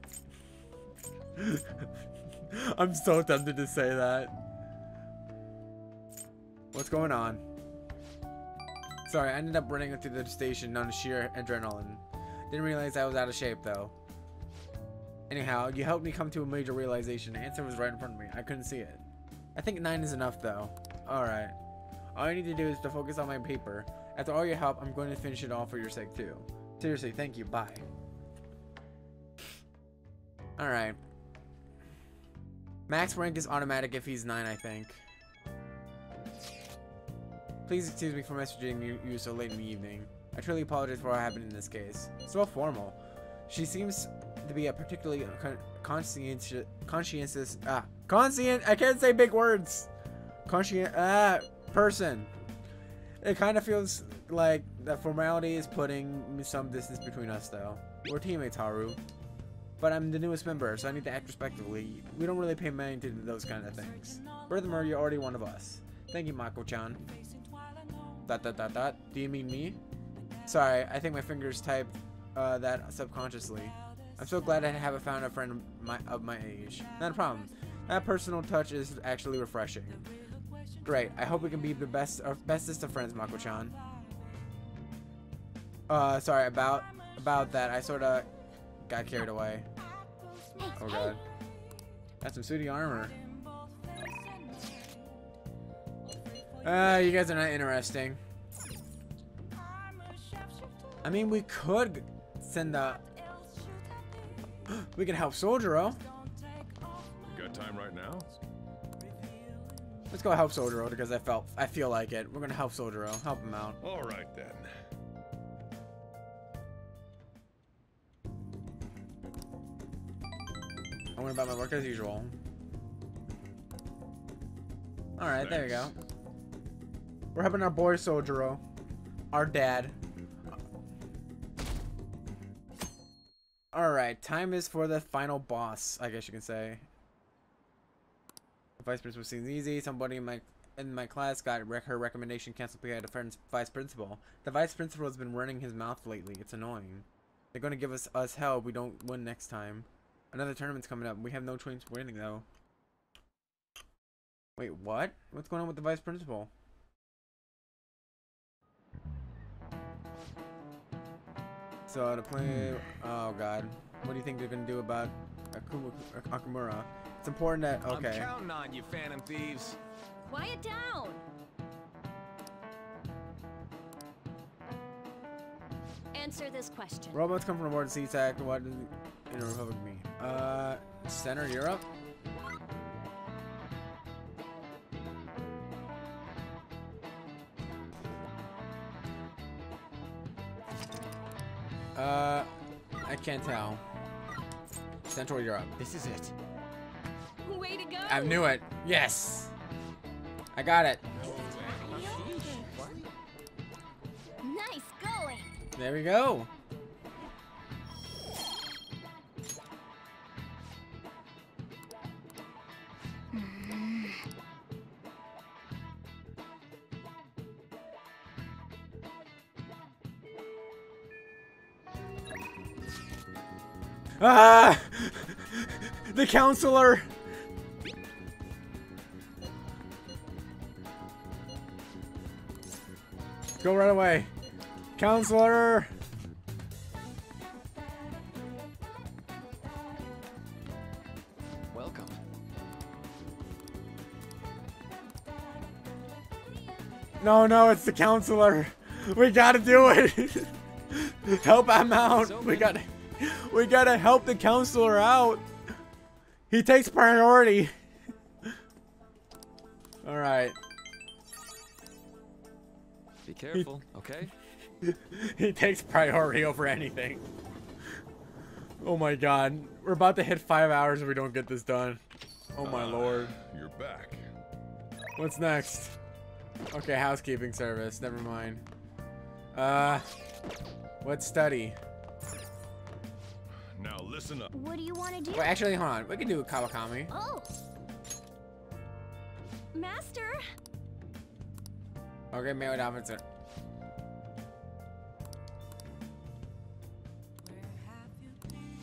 I'm so tempted to say that. What's going on? Sorry, I ended up running to the station on sheer adrenaline. Didn't realize I was out of shape, though. Anyhow, you helped me come to a major realization. The answer was right in front of me. I couldn't see it. I think nine is enough, though. Alright. All I need to do is to focus on my paper. After all your help, I'm going to finish it all for your sake, too. Seriously, thank you. Bye. Alright. Max rank is automatic if he's nine, I think. Please excuse me for messaging you, you so late in the evening. I truly apologize for what happened in this case. So formal. She seems... to be a particularly con conscientious, conscientious, ah, conscient. I can't say big words. Conscient, ah, person. It kind of feels like the formality is putting some distance between us, though. We're teammates, Haru, but I'm the newest member, so I need to act respectfully. We don't really pay mind to those kind of things. Furthermore, you're already one of us. Thank you, Mako-chan. Dot dot dot dot. Do you mean me? Sorry, I think my fingers typed uh, that subconsciously. I'm so glad I haven't found a friend of my, of my age. Not a problem. That personal touch is actually refreshing. Great. I hope we can be the best, or bestest of friends, Mako-chan. Uh, sorry about about that. I sort of got carried away. Oh God. That's some sooty armor. Ah, uh, you guys are not interesting. I mean, we could send the. We can help Sojiro. Got time right now? Let's go help Sojiro because I felt I feel like it. We're gonna help Sojiro. Help him out. All right then. I'm gonna buy my work as usual. All right, thanks. There you go. We're helping our boy Sojiro, our dad. All right, time is for the final boss, I guess you can say. The vice principal seems easy. Somebody in my in my class got rec her recommendation canceled because I had a friend's vice principal. The vice principal has been running his mouth lately. It's annoying. They're gonna give us us hell if we don't win next time. Another tournament's coming up. We have no chance of winning though. Wait, what? What's going on with the vice principal? So to play, oh god, what do you think they're gonna do about Okumura? It's important that okay. I'm counting on you, Phantom Thieves. Quiet down. Answer this question. Robots come from a board C TAC. What does Inner Republic mean? Uh, Center Europe. Uh, I can't tell. Central Europe. This is it. Way to go! I knew it. Yes, I got it. Nice going. There we go. Ah! The counselor! Go right away. Counselor! Welcome. No, no, it's the counselor. We gotta do it. Help him out. We gotta... We gotta help the counselor out. He takes priority. All right. Be careful, he, okay? He takes priority over anything. Oh my god. We're about to hit five hours if we don't get this done. Oh my uh, lord. You're back. What's next? Okay, housekeeping service. Never mind. Uh, let's study. Now listen up. What do you want to do? Well, actually, hold on. We can do a Kawakami. Oh, master. Okay, male officer.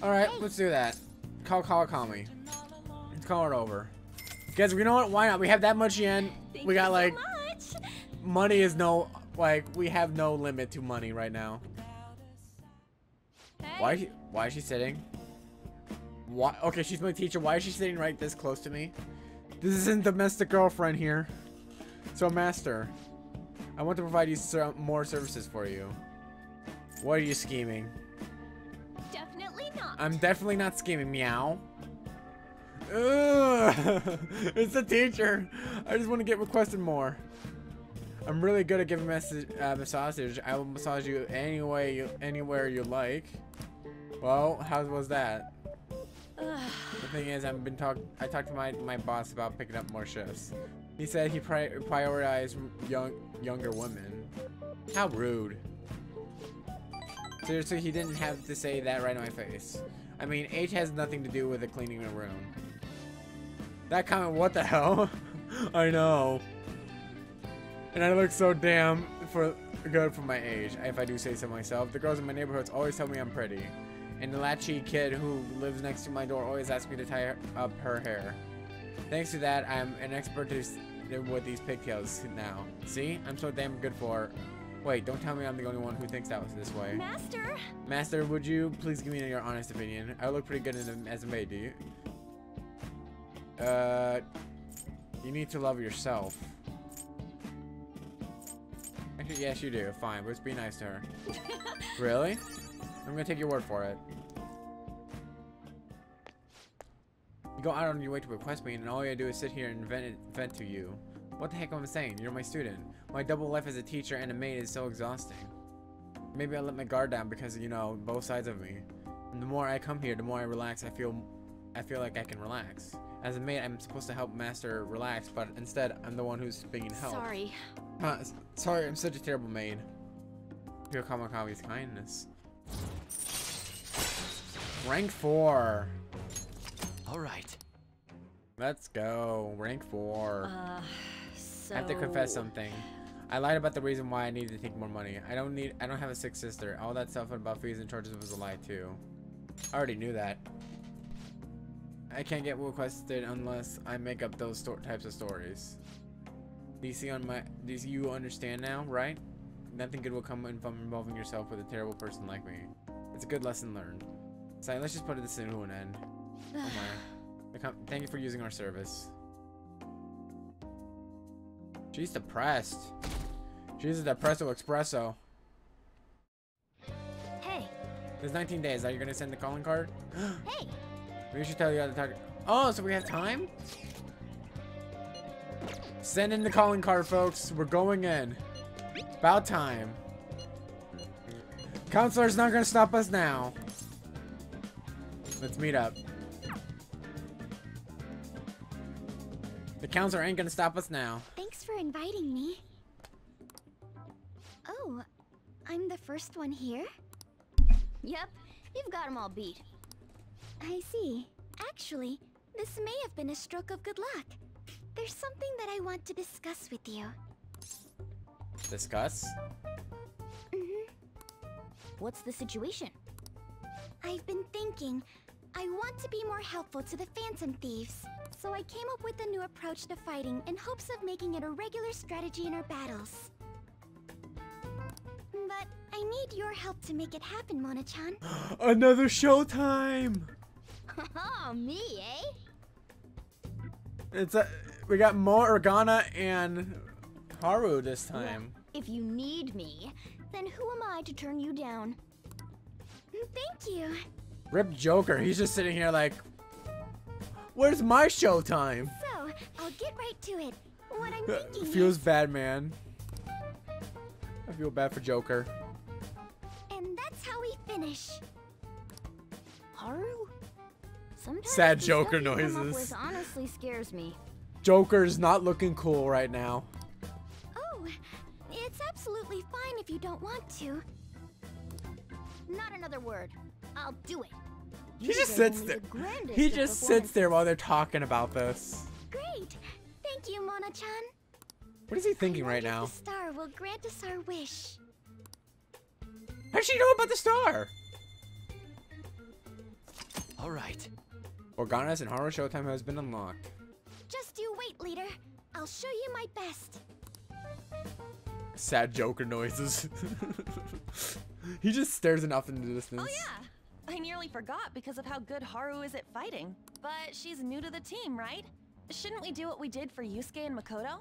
All right, hey. Let's do that. Call Kawakami. Let's call it over. Guys, you know what? Why not? We have that much yen. Thank we got like so much. Money is no like we have no limit to money right now. Hey. Why? Why is she sitting? Why? Okay, she's my teacher. Why is she sitting right this close to me? This isn't domestic girlfriend here. So, master, I want to provide you ser more services for you. What are you scheming? Definitely not. I'm definitely not scheming. Meow. Ugh. It's the teacher. I just want to get requested more. I'm really good at giving message uh, massages. I will massage you any way you anywhere you like. Well, how was that? Ugh. The thing is, I've been talk. I talked to my my boss about picking up more shifts. He said he pri prioritized young younger women. How rude! Seriously, he didn't have to say that right in my face. I mean, age has nothing to do with the cleaning a room. That comment, what the hell? I know. And I look so damn for good for my age, if I do say so myself. The girls in my neighborhoods always tell me I'm pretty. And the latchkey kid who lives next to my door always asks me to tie her up her hair. Thanks to that, I'm an expert with these pigtails now. See? I'm so damn good for... Wait, don't tell me I'm the only one who thinks that was this way. Master! Master, would you please give me your honest opinion? I look pretty good in, as a maid, do you? Uh... You need to love yourself. Actually, yes, you do. Fine, but just be nice to her. Really? I'm gonna take your word for it. You go out on your way to request me, and all I do is sit here and vent, vent to you. What the heck am I saying? You're my student. My double life as a teacher and a maid is so exhausting. Maybe I let my guard down because, you know, both sides of me. And the more I come here, the more I relax, I feel I feel like I can relax. As a maid, I'm supposed to help master relax, but instead, I'm the one who's being helped. Sorry. Uh, sorry, I'm such a terrible maid. Feel Kamakami's kindness. Rank four. All right. Let's go. Rank four. Uh, so... I have to confess something. I lied about the reason why I needed to take more money. I don't need. I don't have a sick sister. All that stuff about fees and charges was a lie too. I already knew that. I can't get requested unless I make up those types of stories. Do you see on my? Do you understand now, right? Nothing good will come from involving yourself with a terrible person like me. It's a good lesson learned. So let's just put this in to an end. Oh my. Thank you for using our service. She's depressed. She's a depresso espresso. Hey. There's nineteen days. Are you gonna send the calling card? Hey. We should tell you how to talk. Oh, so we have time? Send in the calling card, folks. We're going in. It's about time. Counselor's not gonna stop us now. Let's meet up. The counselor ain't gonna stop us now. Thanks for inviting me. Oh, I'm the first one here? Yep, you've got them all beat. I see. Actually, this may have been a stroke of good luck. There's something that I want to discuss with you. Discuss? Mm-hmm. What's the situation? I've been thinking. I want to be more helpful to the Phantom Thieves. So I came up with a new approach to fighting in hopes of making it a regular strategy in our battles. But I need your help to make it happen, Mona-chan. Another showtime! Oh, me, eh? It's a, we got Morgana and Haru this time. Well, if you need me, then who am I to turn you down? Thank you. Rip Joker, he's just sitting here like, where's my showtime? So, I'll get right to it. What I'm thinking feels is... bad, man. I feel bad for Joker. And that's how we finish. Haru? Sometimes sad Joker noises. Honestly scares me. Joker's not looking cool right now. Oh, it's absolutely fine if you don't want to. Not another word. I'll do it. He just sits there. He just sits there while they're talking about this. Great. Thank you, Mona-chan. What is he thinking right now? The star will grant us our wish. How does she know about the star? All right. Morgana's and Haru showtime has been unlocked. Just you wait, leader. I'll show you my best. Sad Joker noises. He just stares enough into the distance. Oh yeah. I nearly forgot because of how good Haru is at fighting. But she's new to the team, right? Shouldn't we do what we did for Yusuke and Makoto?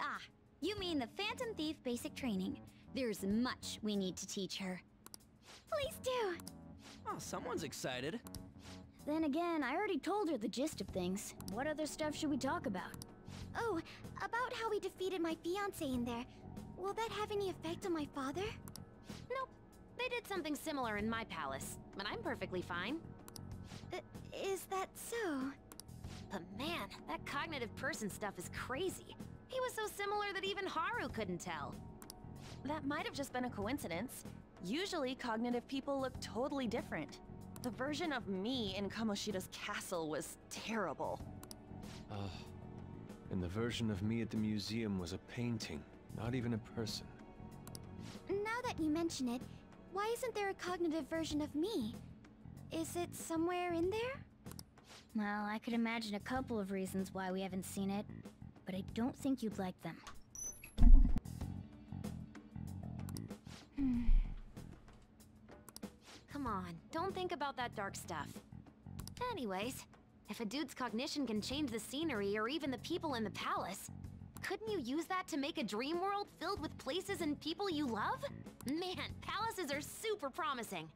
Ah, you mean the Phantom Thief basic training. There's much we need to teach her. Please do. Oh, someone's excited. Then again, I already told her the gist of things. What other stuff should we talk about? Oh, about how we defeated my fiancé in there. Will that have any effect on my father? Nope. They did something similar in my palace, but I'm perfectly fine. Uh, is that so? But man, that cognitive person stuff is crazy. He was so similar that even Haru couldn't tell. That might have just been a coincidence. Usually, cognitive people look totally different. The version of me in Kamoshida's castle was terrible. Ugh. And the version of me at the museum was a painting, not even a person. Now that you mention it, why isn't there a cognitive version of me? Is it somewhere in there? Well, I could imagine a couple of reasons why we haven't seen it, but I don't think you'd like them. Hmm. Come on, don't think about that dark stuff. Anyways, if a dude's cognition can change the scenery or even the people in the palace, couldn't you use that to make a dream world filled with places and people you love? Man, palaces are super promising.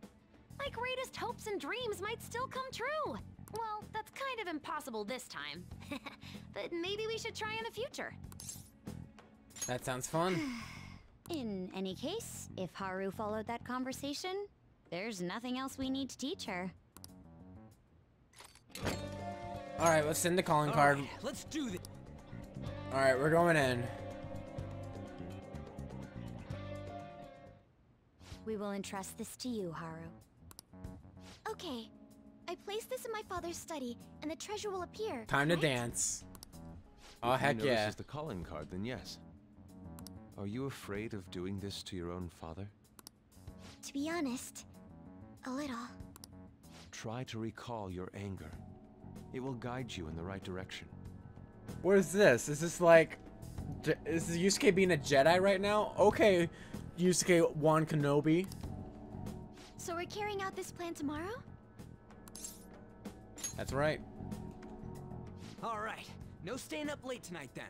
My greatest hopes and dreams might still come true. Well, that's kind of impossible this time. But maybe we should try in the future. That sounds fun. In any case, if Haru followed that conversation, there's nothing else we need to teach her. Alright, let's send the calling All card. Right, let's do this. Alright, we're going in. We will entrust this to you, Haru. Okay. I placed this in my father's study, and the treasure will appear. Time to right? dance. Oh, if heck you know yeah. This is the calling card, then yes. Are you afraid of doing this to your own father? To be honest, a little. Try to recall your anger. It will guide you in the right direction. What is this? Is this like... Is Yusuke being a Jedi right now? Okay, Yusuke Wan Kenobi. So we're carrying out this plan tomorrow? That's right. Alright, no staying up late tonight then.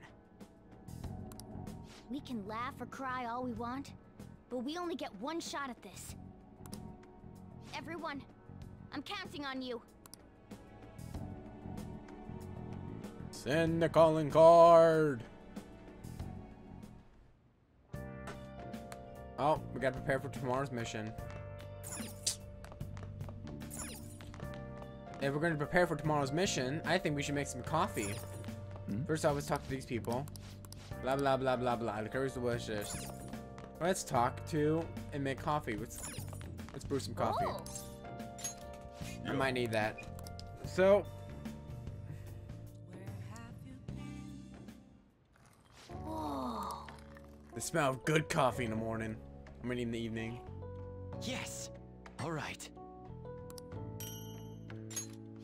We can laugh or cry all we want, but we only get one shot at this. Everyone, I'm counting on you. Send the calling card. Oh, we gotta prepare for tomorrow's mission. If we're going to prepare for tomorrow's mission, I think we should make some coffee. Hmm? First off, let's talk to these people. Blah, blah, blah, blah, blah. The curry's delicious. Let's talk to and make coffee. Let's, let's brew some coffee. Oh. I might need that. So. Whoa. The smell of good coffee in the morning. I'm going to need in the evening. Yes. All right.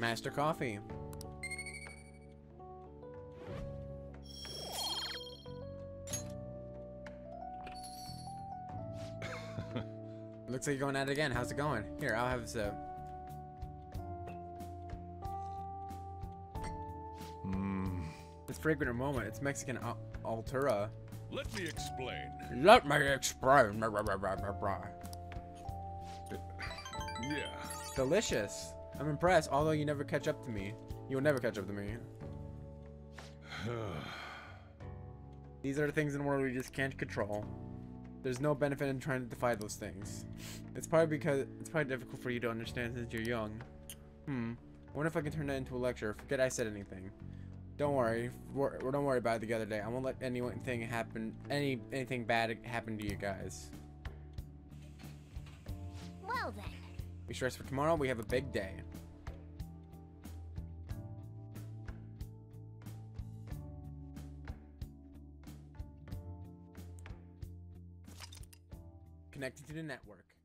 Master coffee. Looks like you're going at it again. How's it going? Here, I'll have a sip. Mm. This fragrant aroma. It's Mexican al Altura. Let me explain. Let me explain. Yeah. Delicious. I'm impressed, although you never catch up to me. You'll never catch up to me. These are the things in the world we just can't control. There's no benefit in trying to defy those things. It's probably because it's probably difficult for you to understand since you're young. Hmm. I wonder if I can turn that into a lecture. Forget I said anything. Don't worry. We're, don't worry about it the other day. I won't let anything happen. Any anything bad happen to you guys. Well then. Be stressed for tomorrow. We have a big day. Connected to the network.